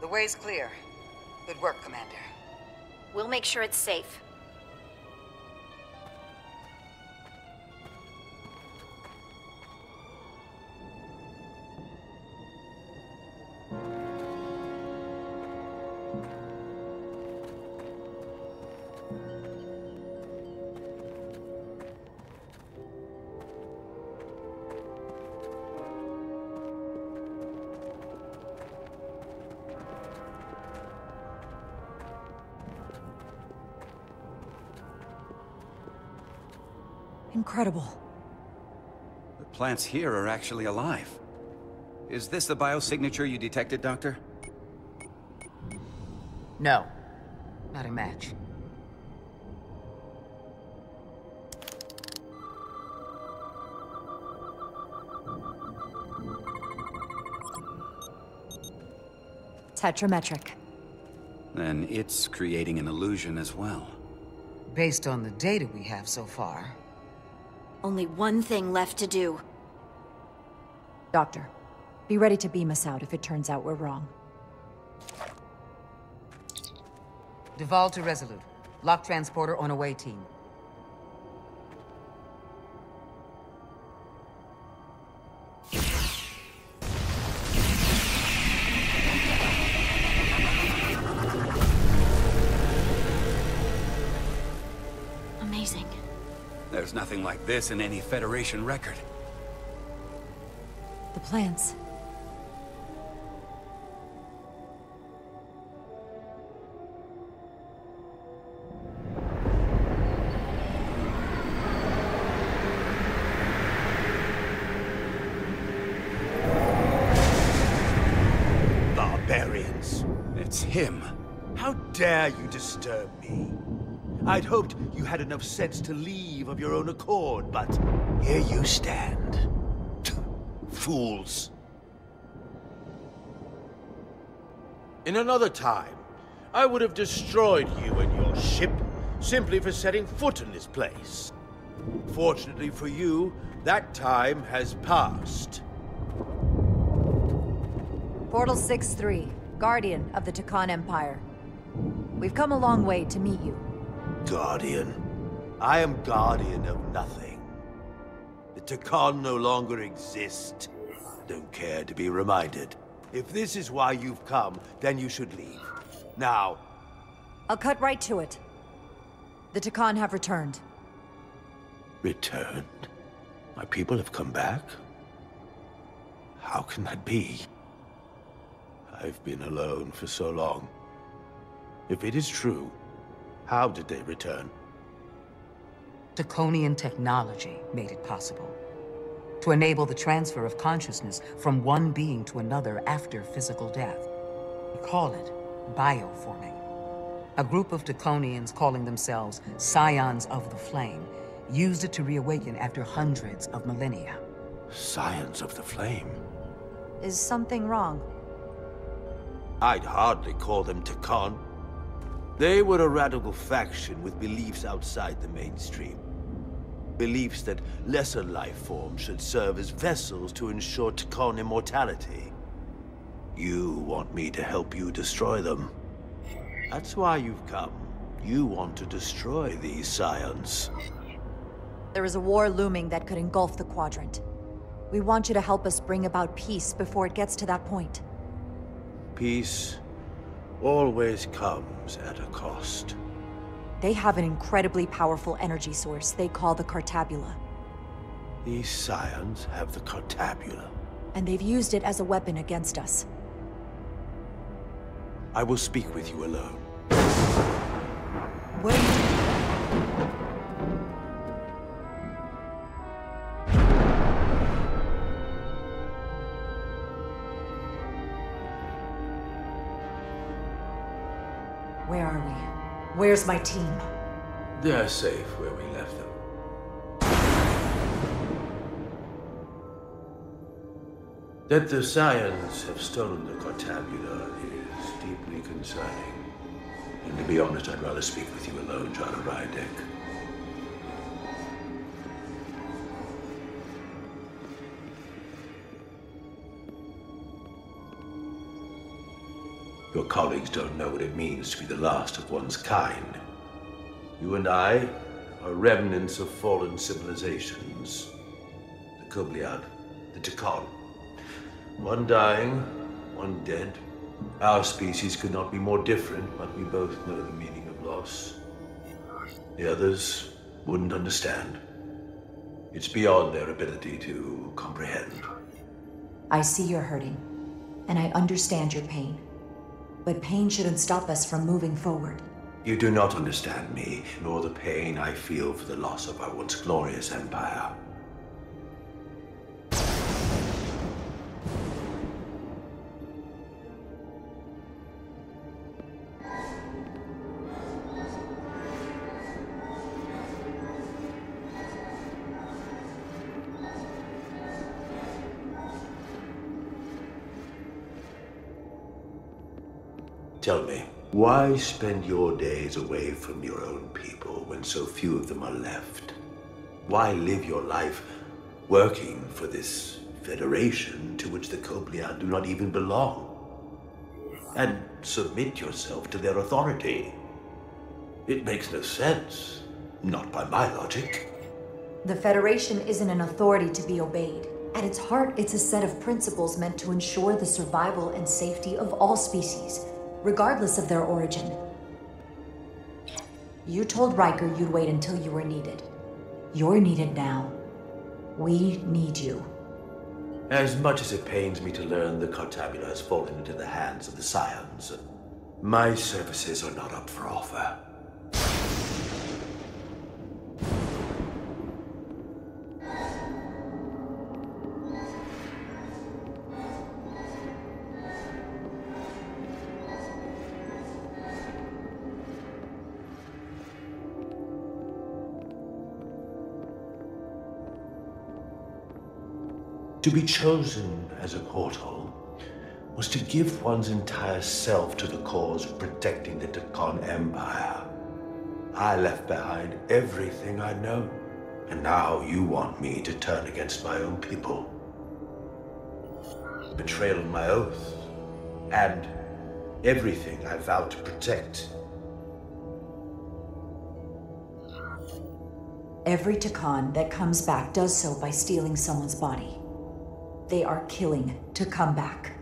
The way's clear. Good work, Commander. We'll make sure it's safe. Incredible. The plants here are actually alive. Is this the biosignature you detected, Doctor? No. Not a match. Tetrametric. Then it's creating an illusion as well. Based on the data we have so far. Only one thing left to do. Doctor, be ready to beam us out if it turns out we're wrong. Duval to Resolute. Lock transporter on away team. Amazing. There's nothing like this in any Federation record. The plants. Him. How dare you disturb me? I'd hoped you had enough sense to leave of your own accord, but here you stand. Fools. In another time, I would have destroyed you and your ship simply for setting foot in this place. Fortunately for you, that time has passed. Portal 6-3. Guardian of the Tkon Empire. We've come a long way to meet you. Guardian? I am guardian of nothing. The Tkon no longer exist. Don't care to be reminded. If this is why you've come, then you should leave. Now. I'll cut right to it. The Tkon have returned. Returned? My people have come back? How can that be? I've been alone for so long. If it is true, how did they return? Tkonian technology made it possible. To enable the transfer of consciousness from one being to another after physical death. We call it bioforming. A group of Tkonians calling themselves Scions of the Flame used it to reawaken after hundreds of millennia. Scions of the Flame? Is something wrong? I'd hardly call them Takan. They were a radical faction with beliefs outside the mainstream. Beliefs that lesser life forms should serve as vessels to ensure Tkon immortality. You want me to help you destroy them. That's why you've come. You want to destroy these Scions. There is a war looming that could engulf the Quadrant. We want you to help us bring about peace before it gets to that point. Peace always comes at a cost. They have an incredibly powerful energy source they call the Cartabula. These Scions have the Cartabula. And they've used it as a weapon against us. I will speak with you alone. Wait. Where are we? Where's my team? They're safe where we left them. That the Scions have stolen the Cartabula is deeply concerning. And to be honest, I'd rather speak with you alone, Jara Rydek. Your colleagues don't know what it means to be the last of one's kind. You and I are remnants of fallen civilizations. The Kubliad, the Tkon. One dying, one dead. Our species could not be more different, but we both know the meaning of loss. The others wouldn't understand. It's beyond their ability to comprehend. I see you're hurting, and I understand your pain. But pain shouldn't stop us from moving forward. You do not understand me, nor the pain I feel for the loss of our once glorious empire. Tell me, why spend your days away from your own people when so few of them are left? Why live your life working for this Federation to which the Coplian do not even belong? And submit yourself to their authority? It makes no sense, not by my logic. The Federation isn't an authority to be obeyed. At its heart, it's a set of principles meant to ensure the survival and safety of all species, regardless of their origin. You told Riker you'd wait until you were needed. You're needed now. We need you. As much as it pains me to learn, the Cartabula has fallen into the hands of the Scions. My services are not up for offer. To be chosen as a portal was to give one's entire self to the cause of protecting the Tkon Empire. I left behind everything I know, and now you want me to turn against my own people. Betrayal of my oath, and everything I vowed to protect. Every Tkon that comes back does so by stealing someone's body. They are killing to come back.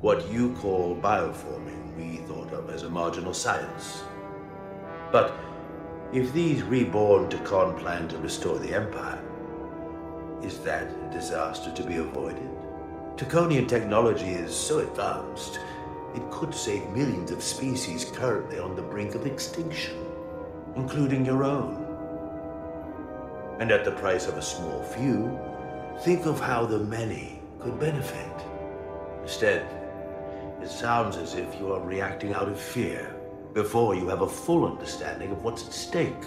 What you call bioforming, we thought of as a marginal science. But if these reborn Tkon plan to restore the Empire, is that a disaster to be avoided? Tkonian technology is so advanced, it could save millions of species currently on the brink of extinction, including your own. And at the price of a small few, think of how the many could benefit. Instead, it sounds as if you are reacting out of fear before you have a full understanding of what's at stake.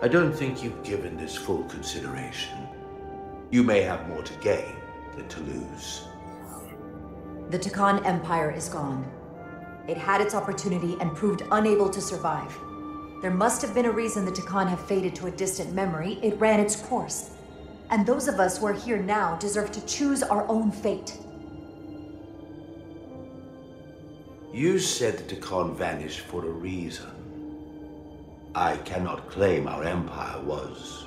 I don't think you've given this full consideration. You may have more to gain than to lose. The Tkon Empire is gone. It had its opportunity and proved unable to survive. There must have been a reason the Tkon have faded to a distant memory. It ran its course. And those of us who are here now deserve to choose our own fate. You said the Tkon vanished for a reason. I cannot claim our empire was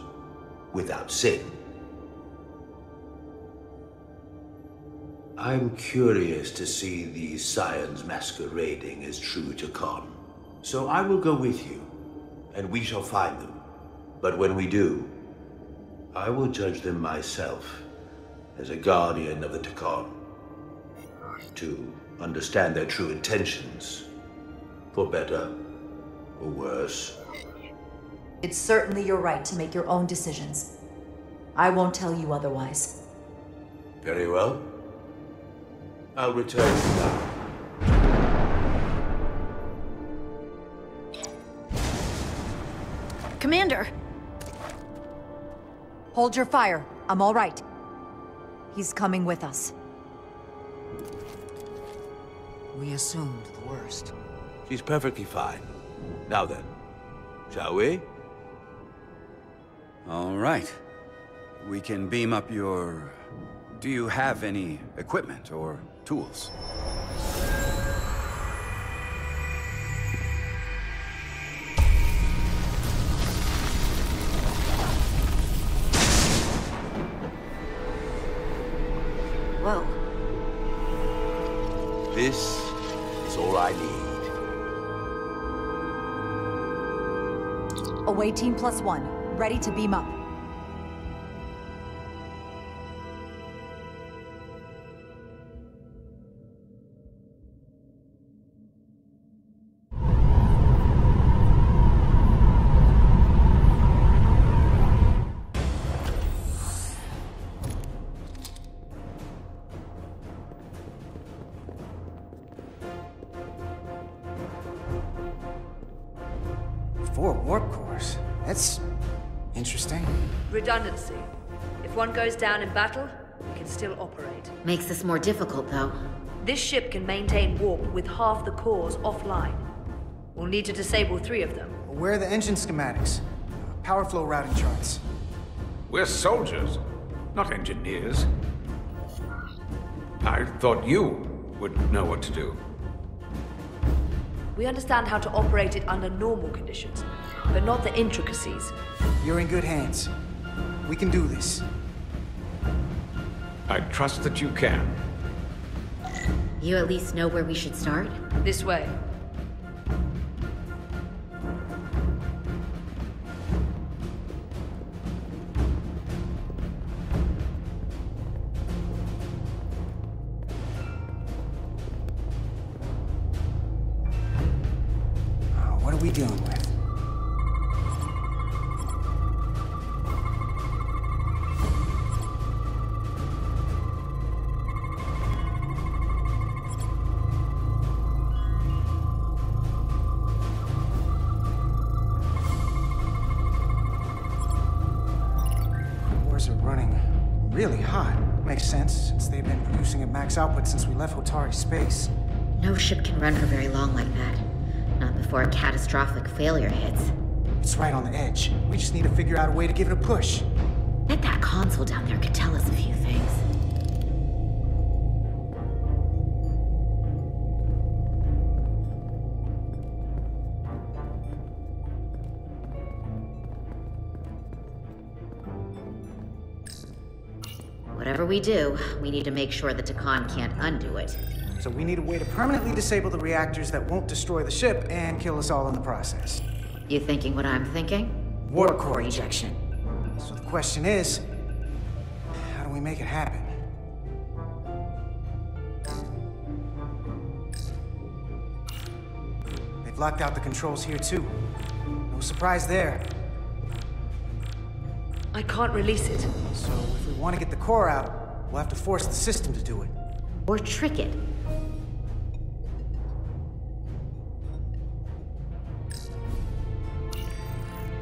without sin. I'm curious to see these Scions masquerading as true Tkon. So I will go with you, and we shall find them. But when we do, I will judge them myself as a guardian of the Tkon, to understand their true intentions, for better or worse. It's certainly your right to make your own decisions. I won't tell you otherwise. Very well. I'll return now. Commander! Hold your fire. I'm all right. He's coming with us. We assumed the worst. She's perfectly fine. Now then, shall we? All right. We can beam up your... Do you have any equipment or tools? This is all I need. Away team +1, ready to beam up. Four warp cores? That's interesting. Redundancy. If one goes down in battle, we can still operate. Makes this more difficult, though. This ship can maintain warp with half the cores offline. We'll need to disable 3 of them. Where are the engine schematics? Power flow routing charts. We're soldiers, not engineers. I thought you would know what to do. We understand how to operate it under normal conditions, but not the intricacies. You're in good hands. We can do this. I trust that you can. You at least know where we should start? This way. What are we dealing with? Cores are running really hot. Makes sense, since they've been producing at max output since we left Hotari space. No ship can run for very long like that. Not before a catastrophic failure hits. It's right on the edge. We just need to figure out a way to give it a push. Bet that console down there could tell us a few things. Whatever we do, we need to make sure that Tkon can't undo it. So we need a way to permanently disable the reactors that won't destroy the ship and kill us all in the process. You thinking what I'm thinking? Warp core ejection. So the question is, how do we make it happen? They've locked out the controls here too. No surprise there. I can't release it. So if we want to get the core out, we'll have to force the system to do it. Or trick it.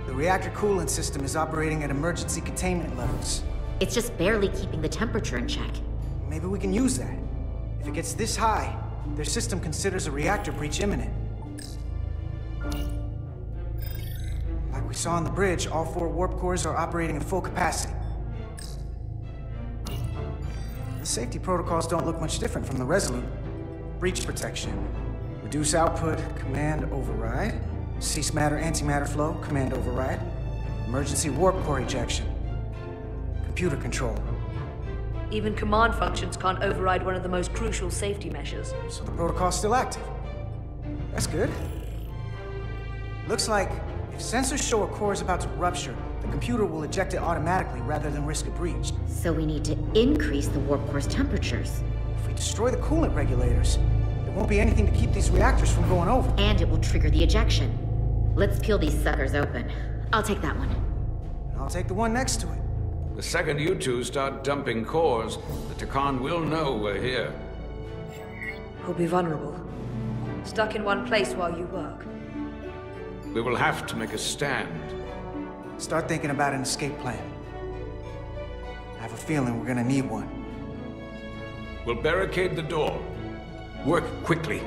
The reactor coolant system is operating at emergency containment levels. It's just barely keeping the temperature in check. Maybe we can use that. If it gets this high, their system considers a reactor breach imminent. Like we saw on the bridge, all 4 warp cores are operating at full capacity. The safety protocols don't look much different from the Resolute. Breach protection. Reduce output, command override. Cease matter, antimatter flow, command override. Emergency warp core ejection. Computer control. Even command functions can't override one of the most crucial safety measures. So the protocol's still active. That's good. Looks like if sensors show a core is about to rupture, the computer will eject it automatically rather than risk a breach. So we need to increase the warp core's temperatures. If we destroy the coolant regulators, there won't be anything to keep these reactors from going over. And it will trigger the ejection. Let's peel these suckers open. I'll take that one. And I'll take the one next to it. The second you two start dumping cores, the Tkon will know we're here. We'll be vulnerable. Stuck in one place while you work. We will have to make a stand. Start thinking about an escape plan. I have a feeling we're gonna need one. We'll barricade the door. Work quickly.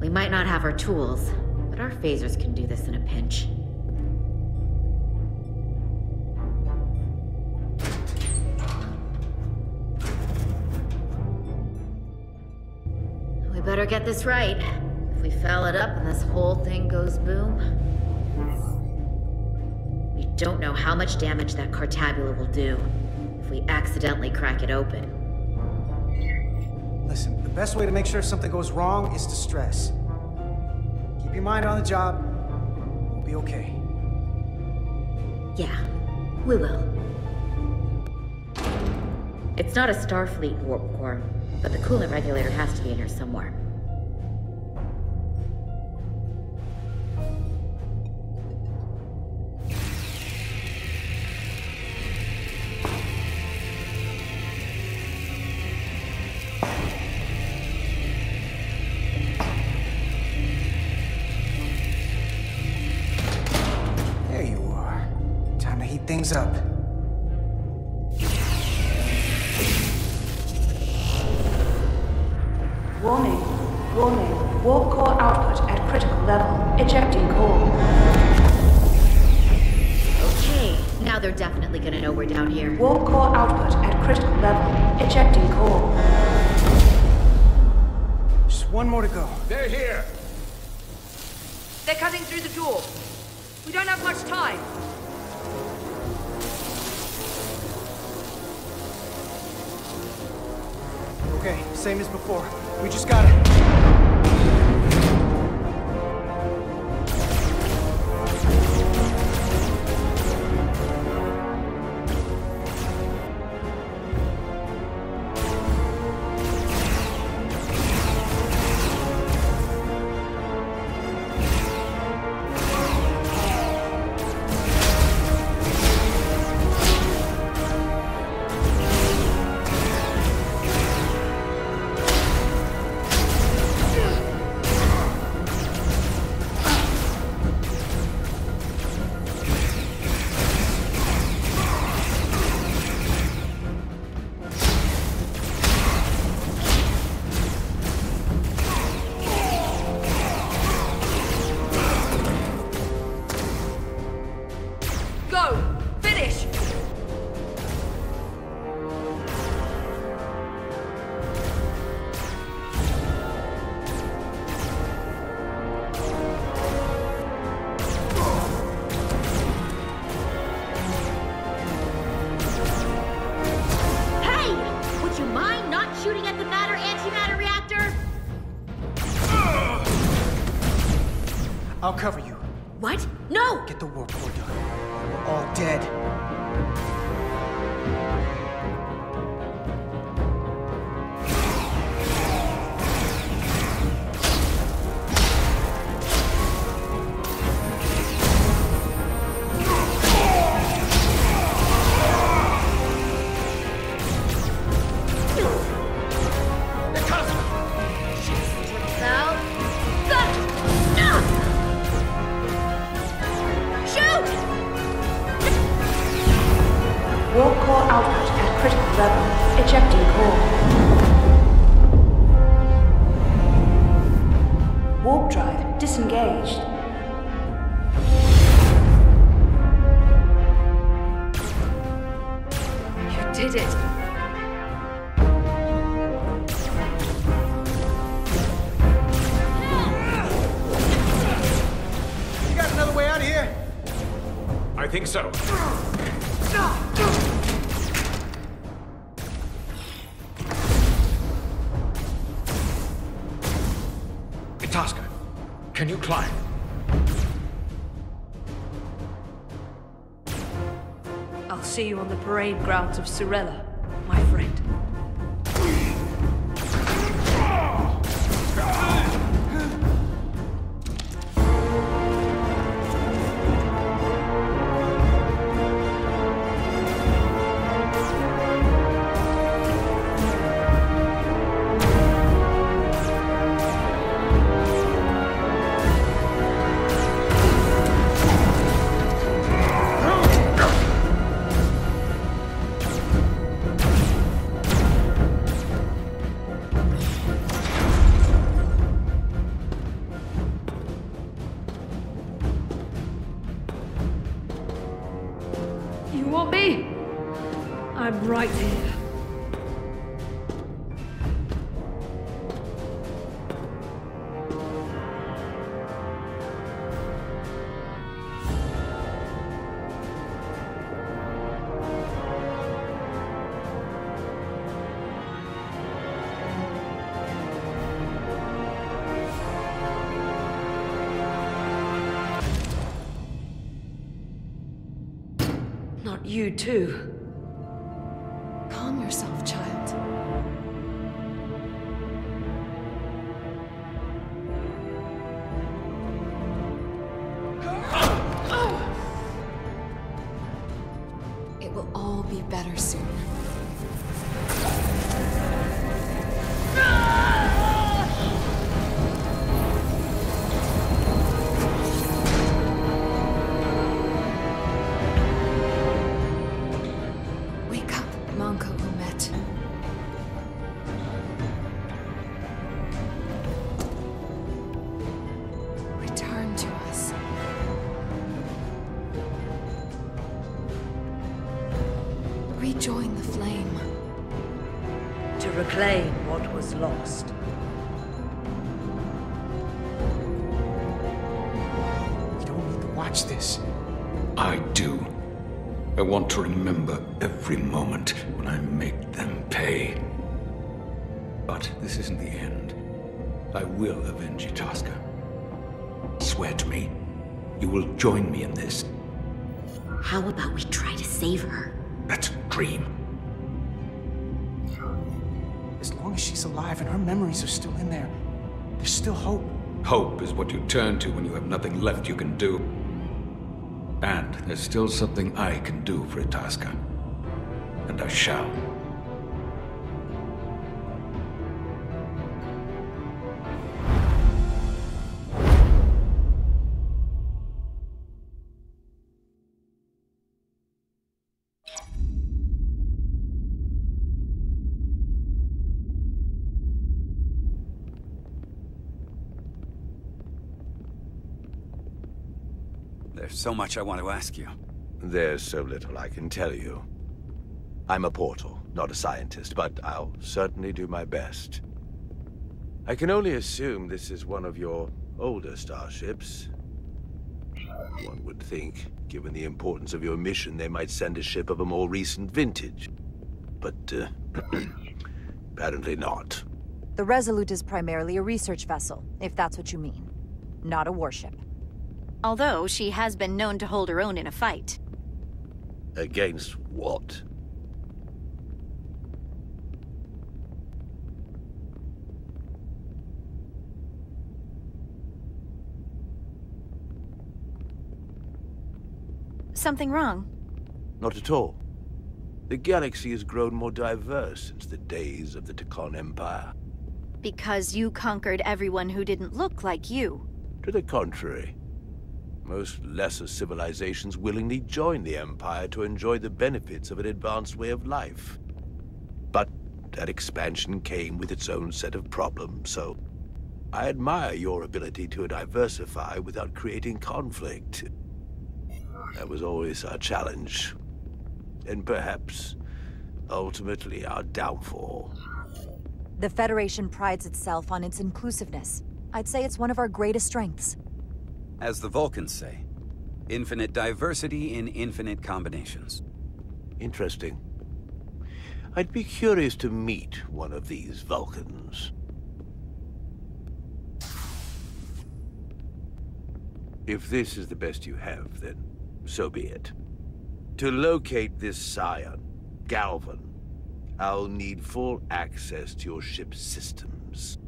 We might not have our tools, but our phasers can do this in a pinch. We better get this right. If we foul it up and this whole thing goes boom... We don't know how much damage that Cartabula will do if we accidentally crack it open. Listen, the best way to make sure something goes wrong is to stress. Keep your mind on the job. We'll be okay. Yeah, we will. It's not a Starfleet warp core, but the coolant regulator has to be in here somewhere. There you are. Time to heat things up. Warning. Warning. Warp core output at critical level. Ejecting core. Now they're definitely gonna know we're down here. Warp core output at critical level. Ejecting core. Just one more to go. They're here. They're cutting through the door. We don't have much time. Okay, same as before. We just gotta... I'll cover you. What? No! Get the warp core done. We're all dead. See you on the parade grounds of Surella, my friend. You too. Calm yourself, child. It will all be better soon. rejoin the flame. To reclaim what was lost. You don't need to watch this. I do. I want to remember every moment when I make them pay. But this isn't the end. I will avenge Itasca. Swear to me, you will join me in this. How about we try to save her? That's a dream. As long as she's alive and her memories are still in there, there's still hope. Hope is what you turn to when you have nothing left you can do. And there's still something I can do for Itasca. And I shall. There's so much I want to ask you. There's so little I can tell you. I'm a portal, not a scientist, but I'll certainly do my best. I can only assume this is one of your older starships. One would think, given the importance of your mission, they might send a ship of a more recent vintage. But, apparently not. The Resolute is primarily a research vessel, if that's what you mean. Not a warship. Although she has been known to hold her own in a fight. Against what? Something wrong? Not at all. The galaxy has grown more diverse since the days of the Tkon Empire. Because you conquered everyone who didn't look like you. To the contrary. Most lesser civilizations willingly join the Empire to enjoy the benefits of an advanced way of life. But that expansion came with its own set of problems, so I admire your ability to diversify without creating conflict. That was always our challenge. And perhaps, ultimately, our downfall. The Federation prides itself on its inclusiveness. I'd say it's one of our greatest strengths. As the Vulcans say, infinite diversity in infinite combinations. Interesting. I'd be curious to meet one of these Vulcans. If this is the best you have, then so be it. To locate this scion, Galvan, I'll need full access to your ship's systems.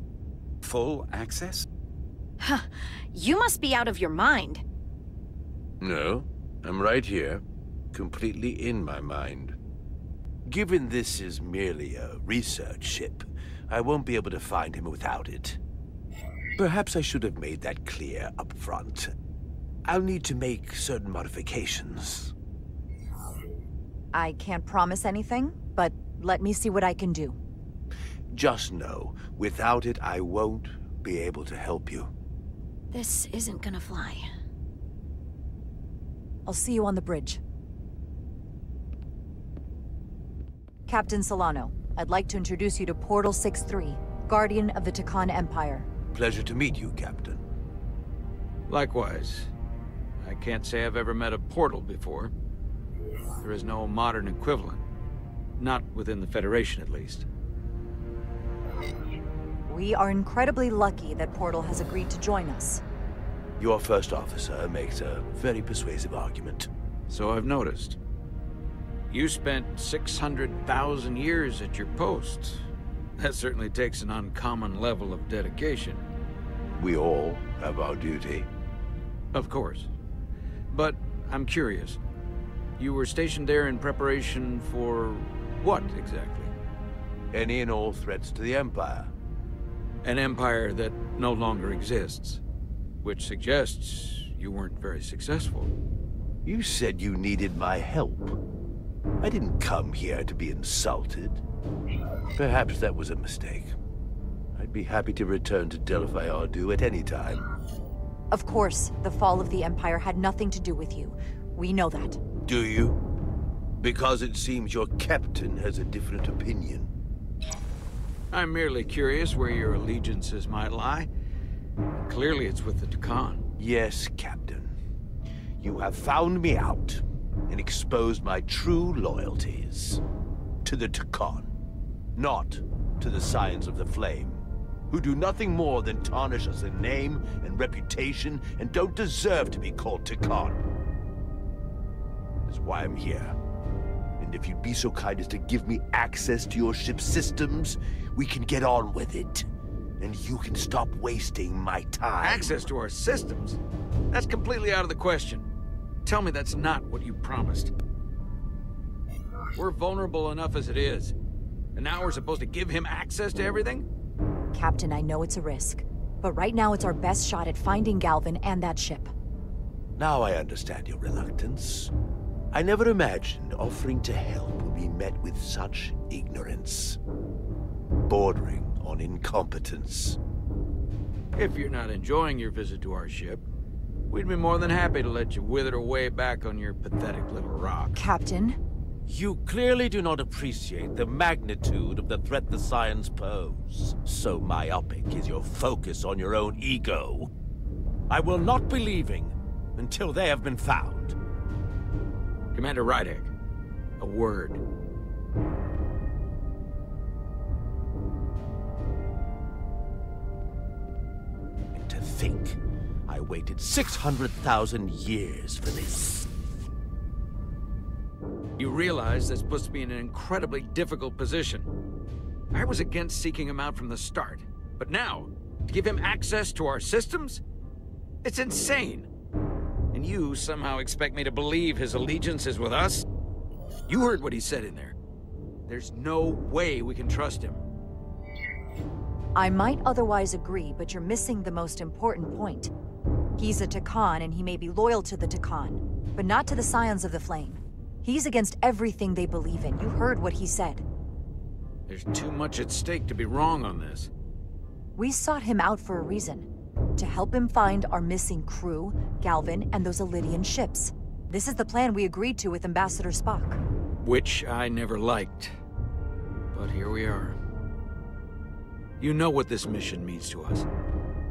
Full access? Huh. You must be out of your mind. No, I'm right here, completely in my mind. Given this is merely a research ship, I won't be able to find him without it. Perhaps I should have made that clear up front. I'll need to make certain modifications. I can't promise anything, but let me see what I can do. Just know, without it, I won't be able to help you. This isn't gonna fly. I'll see you on the bridge. Captain Solano, I'd like to introduce you to Portal 6-3, Guardian of the Tkon Empire. Pleasure to meet you, Captain. Likewise. I can't say I've ever met a portal before. There is no modern equivalent. Not within the Federation, at least. We are incredibly lucky that Portal has agreed to join us. Your first officer makes a very persuasive argument. So I've noticed. You spent 600,000 years at your post. That certainly takes an uncommon level of dedication. We all have our duty. Of course. But I'm curious. You were stationed there in preparation for what exactly? Any and all threats to the Empire. An empire that no longer exists, which suggests you weren't very successful. You said you needed my help. I didn't come here to be insulted. Perhaps that was a mistake. I'd be happy to return to Delphi Ardu at any time. Of course, the fall of the Empire had nothing to do with you. We know that. Do you? because it seems your captain has a different opinion. I'm merely curious where your allegiances might lie. Clearly it's with the Tkon. Yes, Captain. You have found me out and exposed my true loyalties. To the Tkon, not to the Scions of the Flame, who do nothing more than tarnish us in name and reputation and don't deserve to be called Tkon. That's why I'm here. And if you'd be so kind as to give me access to your ship's systems, we can get on with it. And you can stop wasting my time. Access to our systems? That's completely out of the question. Tell me that's not what you promised. We're vulnerable enough as it is. And now we're supposed to give him access to everything? Captain, I know it's a risk, but right now it's our best shot at finding Galvan and that ship. Now I understand your reluctance. I never imagined offering to help would be met with such ignorance, bordering on incompetence. If you're not enjoying your visit to our ship, we'd be more than happy to let you wither away back on your pathetic little rock. Captain? You clearly do not appreciate the magnitude of the threat the Scions pose. So myopic is your focus on your own ego. I will not be leaving until they have been found. Commander Rydek, a word. And to think, I waited 600,000 years for this. You realize that's supposed to be in an incredibly difficult position. I was against seeking him out from the start, but now, to give him access to our systems? It's insane! And you somehow expect me to believe his allegiance is with us? You heard what he said in there. There's no way we can trust him. I might otherwise agree, but you're missing the most important point. He's a Tkon, and he may be loyal to the Tkon, but not to the Scions of the Flame. He's against everything they believe in. You heard what he said. There's too much at stake to be wrong on this. We sought him out for a reason. To help him find our missing crew, Galvan, and those Olidian ships. This is the plan we agreed to with Ambassador Spock. Which I never liked. But here we are. You know what this mission means to us.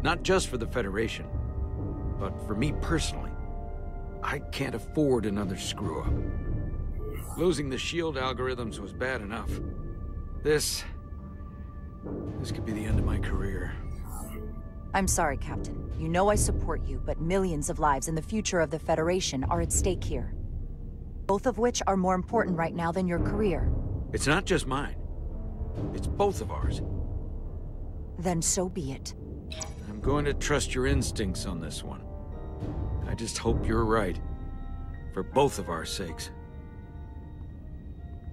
Not just for the Federation, but for me personally. I can't afford another screw-up. Losing the shield algorithms was bad enough. This could be the end of my career. I'm sorry, Captain. You know I support you, but millions of lives and the future of the Federation are at stake here. Both of which are more important right now than your career. It's not just mine. It's both of ours. Then so be it. I'm going to trust your instincts on this one. I just hope you're right. For both of our sakes.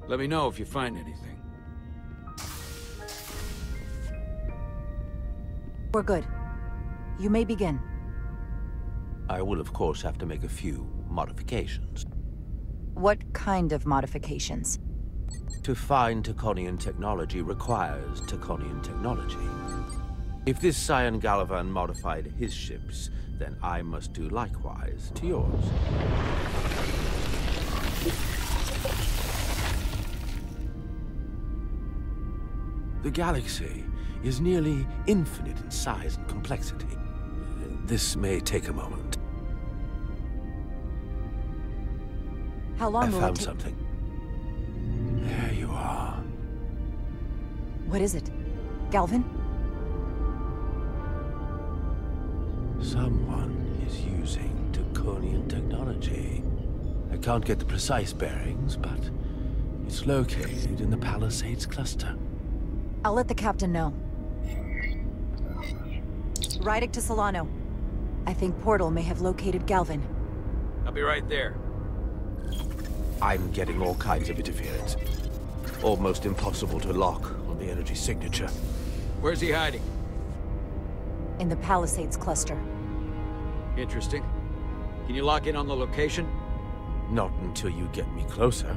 Let me know if you find anything. We're good. You may begin. I will, of course, have to make a few modifications. What kind of modifications? To find Tkonian technology requires Tkonian technology. If this Scion Galvan modified his ships, then I must do likewise to yours. The galaxy is nearly infinite in size and complexity. This may take a moment. How long will it take? I found something. There you are. What is it? Galvan? Someone is using Tkonian technology. I can't get the precise bearings, but it's located in the Palisades Cluster. I'll let the captain know. Rydek to Solano. I think Portal may have located Galvan. I'll be right there. I'm getting all kinds of interference. Almost impossible to lock on the energy signature. Where's he hiding? In the Palisades Cluster. Interesting. Can you lock in on the location? Not until you get me closer.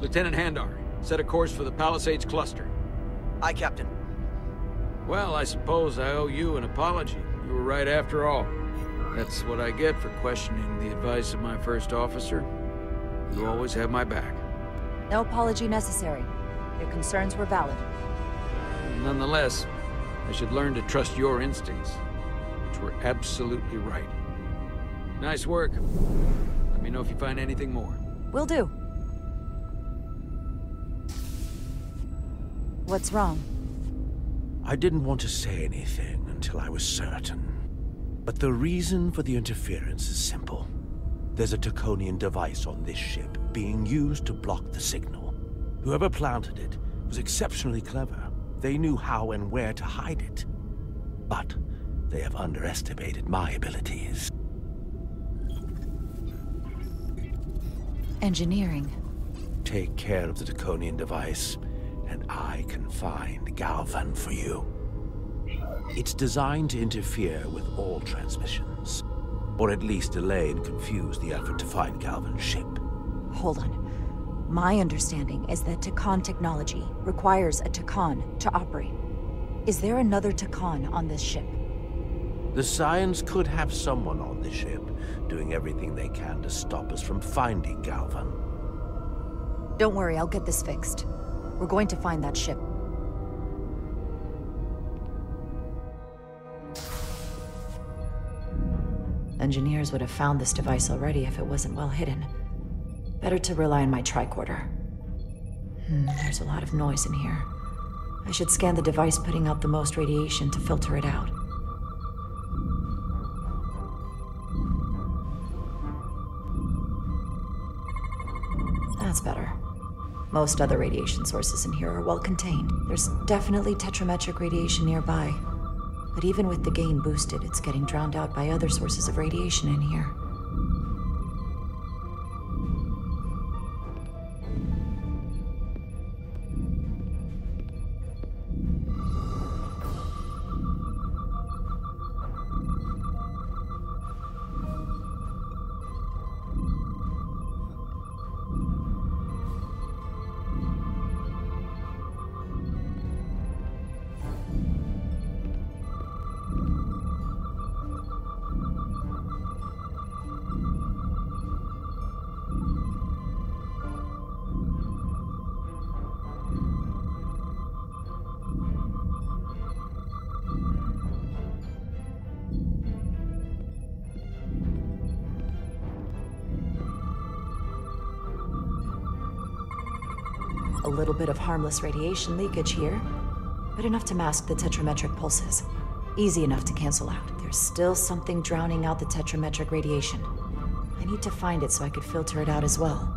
Lieutenant Handar. Set a course for the Palisades Cluster. Aye, Captain. Well, I suppose I owe you an apology. You were right after all. That's what I get for questioning the advice of my first officer. You always have my back. No apology necessary. Your concerns were valid. Nonetheless, I should learn to trust your instincts, which were absolutely right. Nice work. Let me know if you find anything more. Will do. What's wrong? I didn't want to say anything until I was certain. But the reason for the interference is simple. There's a Tkonian device on this ship being used to block the signal. Whoever planted it was exceptionally clever. They knew how and where to hide it. But they have underestimated my abilities. Engineering. Take care of the Tkonian device, and I can find Galvan for you. It's designed to interfere with all transmissions. Or at least delay and confuse the effort to find Galvan's ship. Hold on. My understanding is that Takan technology requires a Takan to operate. Is there another Takan on this ship? The Scions could have someone on the ship, doing everything they can to stop us from finding Galvan. Don't worry, I'll get this fixed. We're going to find that ship. Engineers would have found this device already if it wasn't well hidden. Better to rely on my tricorder. There's a lot of noise in here. I should scan the device putting out the most radiation to filter it out. That's better. Most other radiation sources in here are well contained. There's definitely tetrametric radiation nearby. But even with the gain boosted, it's getting drowned out by other sources of radiation in here. A little bit of harmless radiation leakage here, but enough to mask the tetrametric pulses. Easy enough to cancel out. There's still something drowning out the tetrametric radiation. I need to find it so I could filter it out as well.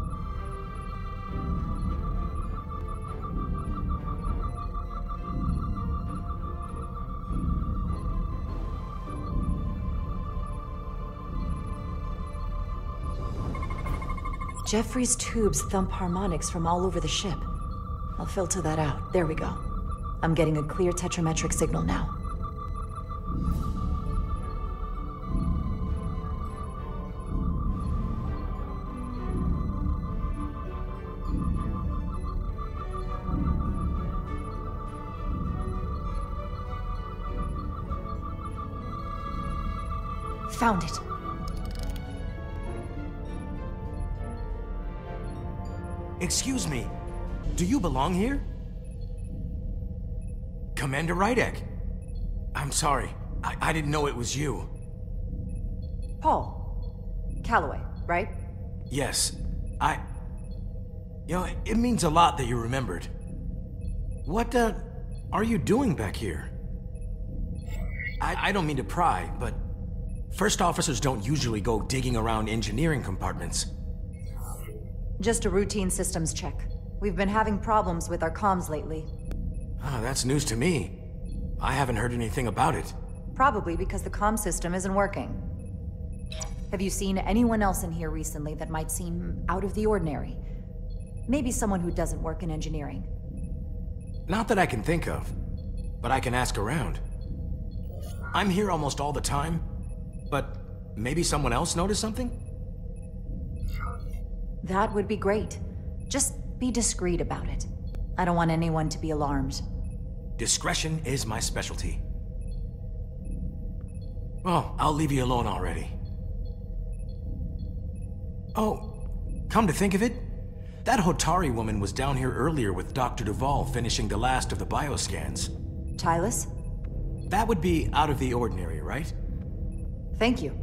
Jeffrey's tubes thump harmonics from all over the ship. I'll filter that out. There we go. I'm getting a clear tetrametric signal now. Found it. Excuse me. Do you belong here? Commander Rydek! I'm sorry. I didn't know it was you. Paul. Calloway, right? Yes. You know, it means a lot that you remembered. What, are you doing back here? I don't mean to pry, but first officers don't usually go digging around engineering compartments. Just a routine systems check. We've been having problems with our comms lately. Ah, that's news to me. I haven't heard anything about it. Probably because the comm system isn't working. Have you seen anyone else in here recently that might seem out of the ordinary? Maybe someone who doesn't work in engineering. Not that I can think of, but I can ask around. I'm here almost all the time, but maybe someone else noticed something? That would be great. Just be discreet about it. I don't want anyone to be alarmed. Discretion is my specialty. Well, I'll leave you alone already. Oh, Come to think of it, that Hotari woman was down here earlier with Dr. Duval finishing the last of the bioscans. Tylus? That would be out of the ordinary, right? Thank you.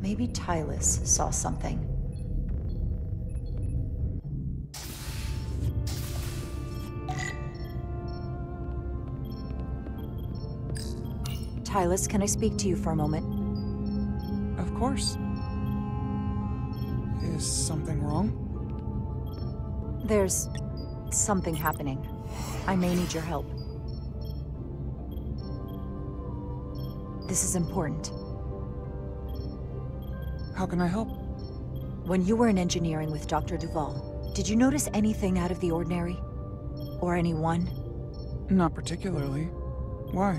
Maybe Tylus saw something. Tylus, can I speak to you for a moment? Of course. Is something wrong? There's something happening. I may need your help. This is important. How can I help? When you were in engineering with Dr. Duval, did you notice anything out of the ordinary? Or anyone? Not particularly. Why?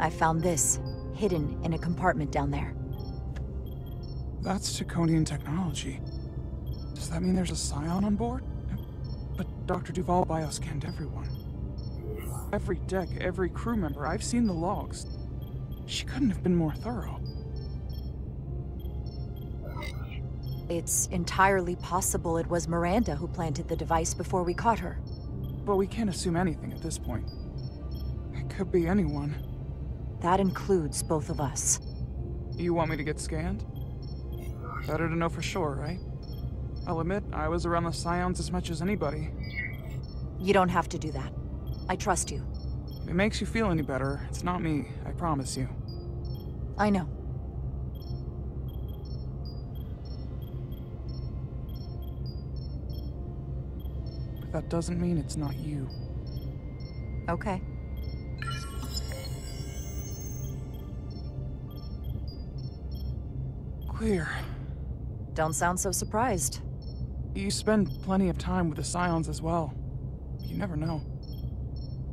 I found this, hidden in a compartment down there. That's Tkonian technology. Does that mean there's a scion on board? But Dr. Duval bioscanned everyone. Every deck, every crew member, I've seen the logs. She couldn't have been more thorough. It's entirely possible it was Miranda who planted the device before we caught her. But we can't assume anything at this point. It could be anyone. That includes both of us. You want me to get scanned? Better to know for sure, right? I'll admit, I was around the Scions as much as anybody. You don't have to do that. I trust you. If it makes you feel any better, it's not me, I promise you. I know. That doesn't mean it's not you. Okay. Clear. Don't sound so surprised. You spend plenty of time with the Scions as well. You never know.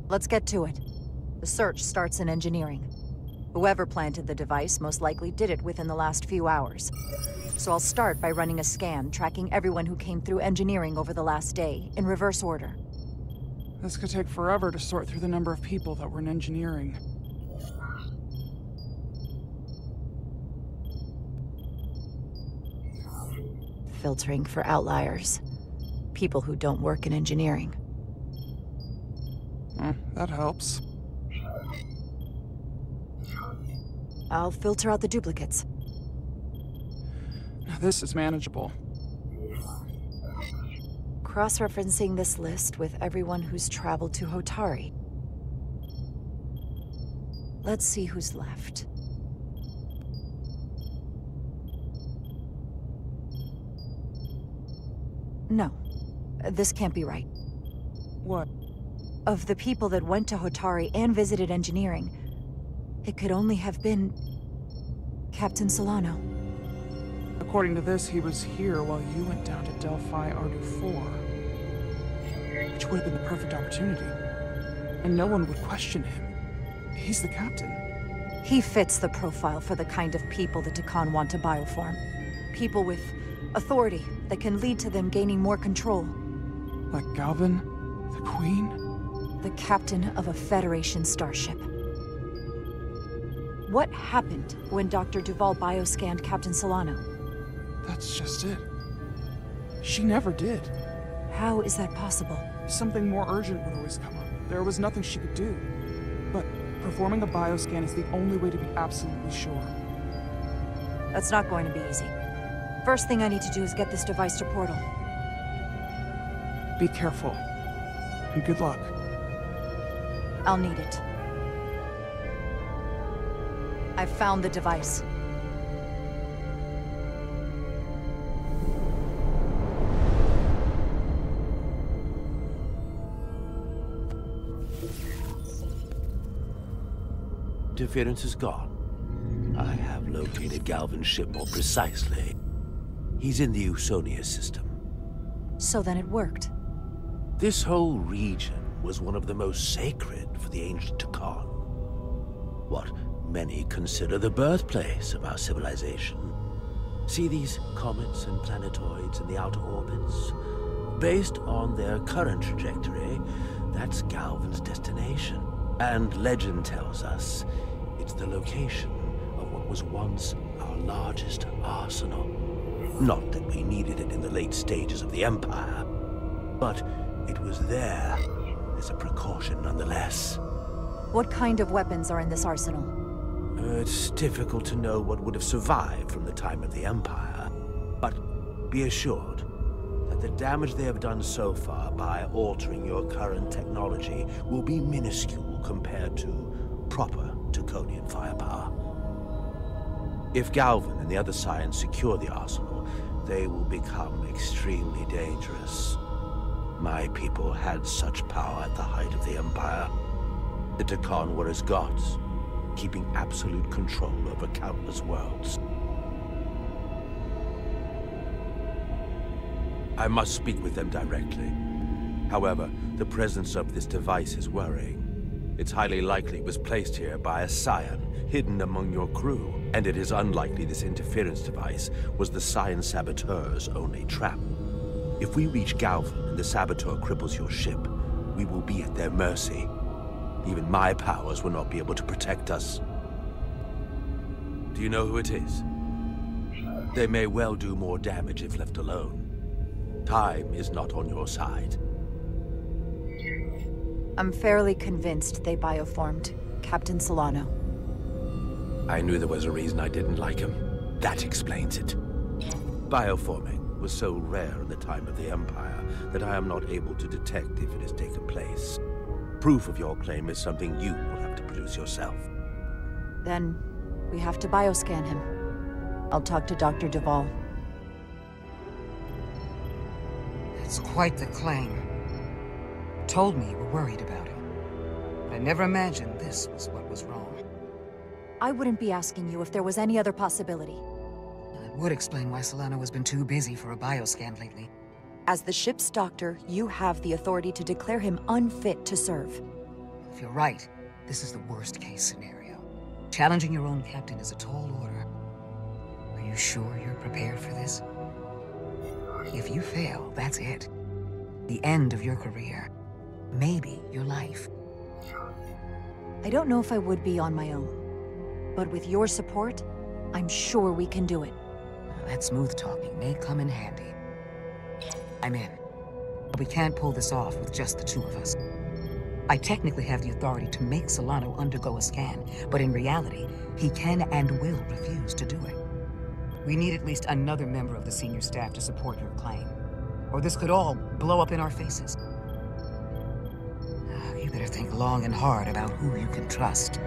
Let's get to it. The search starts in engineering. Whoever planted the device most likely did it within the last few hours. So I'll start by running a scan, tracking everyone who came through engineering over the last day, in reverse order. This could take forever to sort through the number of people that were in engineering. Filtering for outliers. People who don't work in engineering. That helps. I'll filter out the duplicates. This is manageable. Cross-referencing this list with everyone who's traveled to Hotari. Let's see who's left. No, this can't be right. What? Of the people that went to Hotari and visited engineering, it could only have been Captain Solano. According to this, he was here while you went down to Delphi Ardu 4, which would have been the perfect opportunity. And no one would question him. He's the captain. He fits the profile for the kind of people the Tkon want to bioform. People with authority that can lead to them gaining more control. Like Galvan, the Queen? The captain of a Federation starship. What happened when Dr. Duval bioscanned Captain Solano? That's just it. She never did. How is that possible? Something more urgent would always come up. There was nothing she could do. But performing a bioscan is the only way to be absolutely sure. That's not going to be easy. First thing I need to do is get this device to Portal. Be careful. And good luck. I'll need it. I've found the device. Interference is gone. I have located Galvan's ship more precisely. He's in the Usonia system. So then it worked. This whole region was one of the most sacred for the ancient Tkon. What many consider the birthplace of our civilization. See these comets and planetoids in the outer orbits? Based on their current trajectory, that's Galvan's destination. And legend tells us it's the location of what was once our largest arsenal. Not that we needed it in the late stages of the Empire, but it was there as a precaution nonetheless. What kind of weapons are in this arsenal? It's difficult to know what would have survived from the time of the Empire, but be assured that the damage they have done so far by altering your current technology will be minuscule compared to proper Tkonian firepower. If Galvan and the other Scions secure the arsenal, they will become extremely dangerous. My people had such power at the height of the Empire. The Tkon were as gods, keeping absolute control over countless worlds. I must speak with them directly. However, the presence of this device is worrying. It's highly likely it was placed here by a Scion, hidden among your crew, and it is unlikely this interference device was the Scion saboteur's only trap. If we reach Galvan and the saboteur cripples your ship, we will be at their mercy. Even my powers will not be able to protect us. Do you know who it is? They may well do more damage if left alone. Time is not on your side. I'm fairly convinced they bioformed Captain Solano. I knew there was a reason I didn't like him. That explains it. Bioforming was so rare in the time of the Empire that I am not able to detect if it has taken place. Proof of your claim is something you will have to produce yourself. Then we have to bioscan him. I'll talk to Dr. Duval. That's quite the claim. Told me you were worried about him. But I never imagined this was what was wrong. I wouldn't be asking you if there was any other possibility. That would explain why Solano has been too busy for a bioscan lately. As the ship's doctor, you have the authority to declare him unfit to serve. If you're right, this is the worst-case scenario. Challenging your own captain is a tall order. Are you sure you're prepared for this? If you fail, that's it. The end of your career. Maybe your life. I don't know if I would be on my own, but with your support, I'm sure we can do it. Now, that smooth talking may come in handy. I'm in. But we can't pull this off with just the two of us. I technically have the authority to make Solano undergo a scan, but in reality, he can and will refuse to do it. We need at least another member of the senior staff to support your claim, or this could all blow up in our faces. You better think long and hard about who you can trust.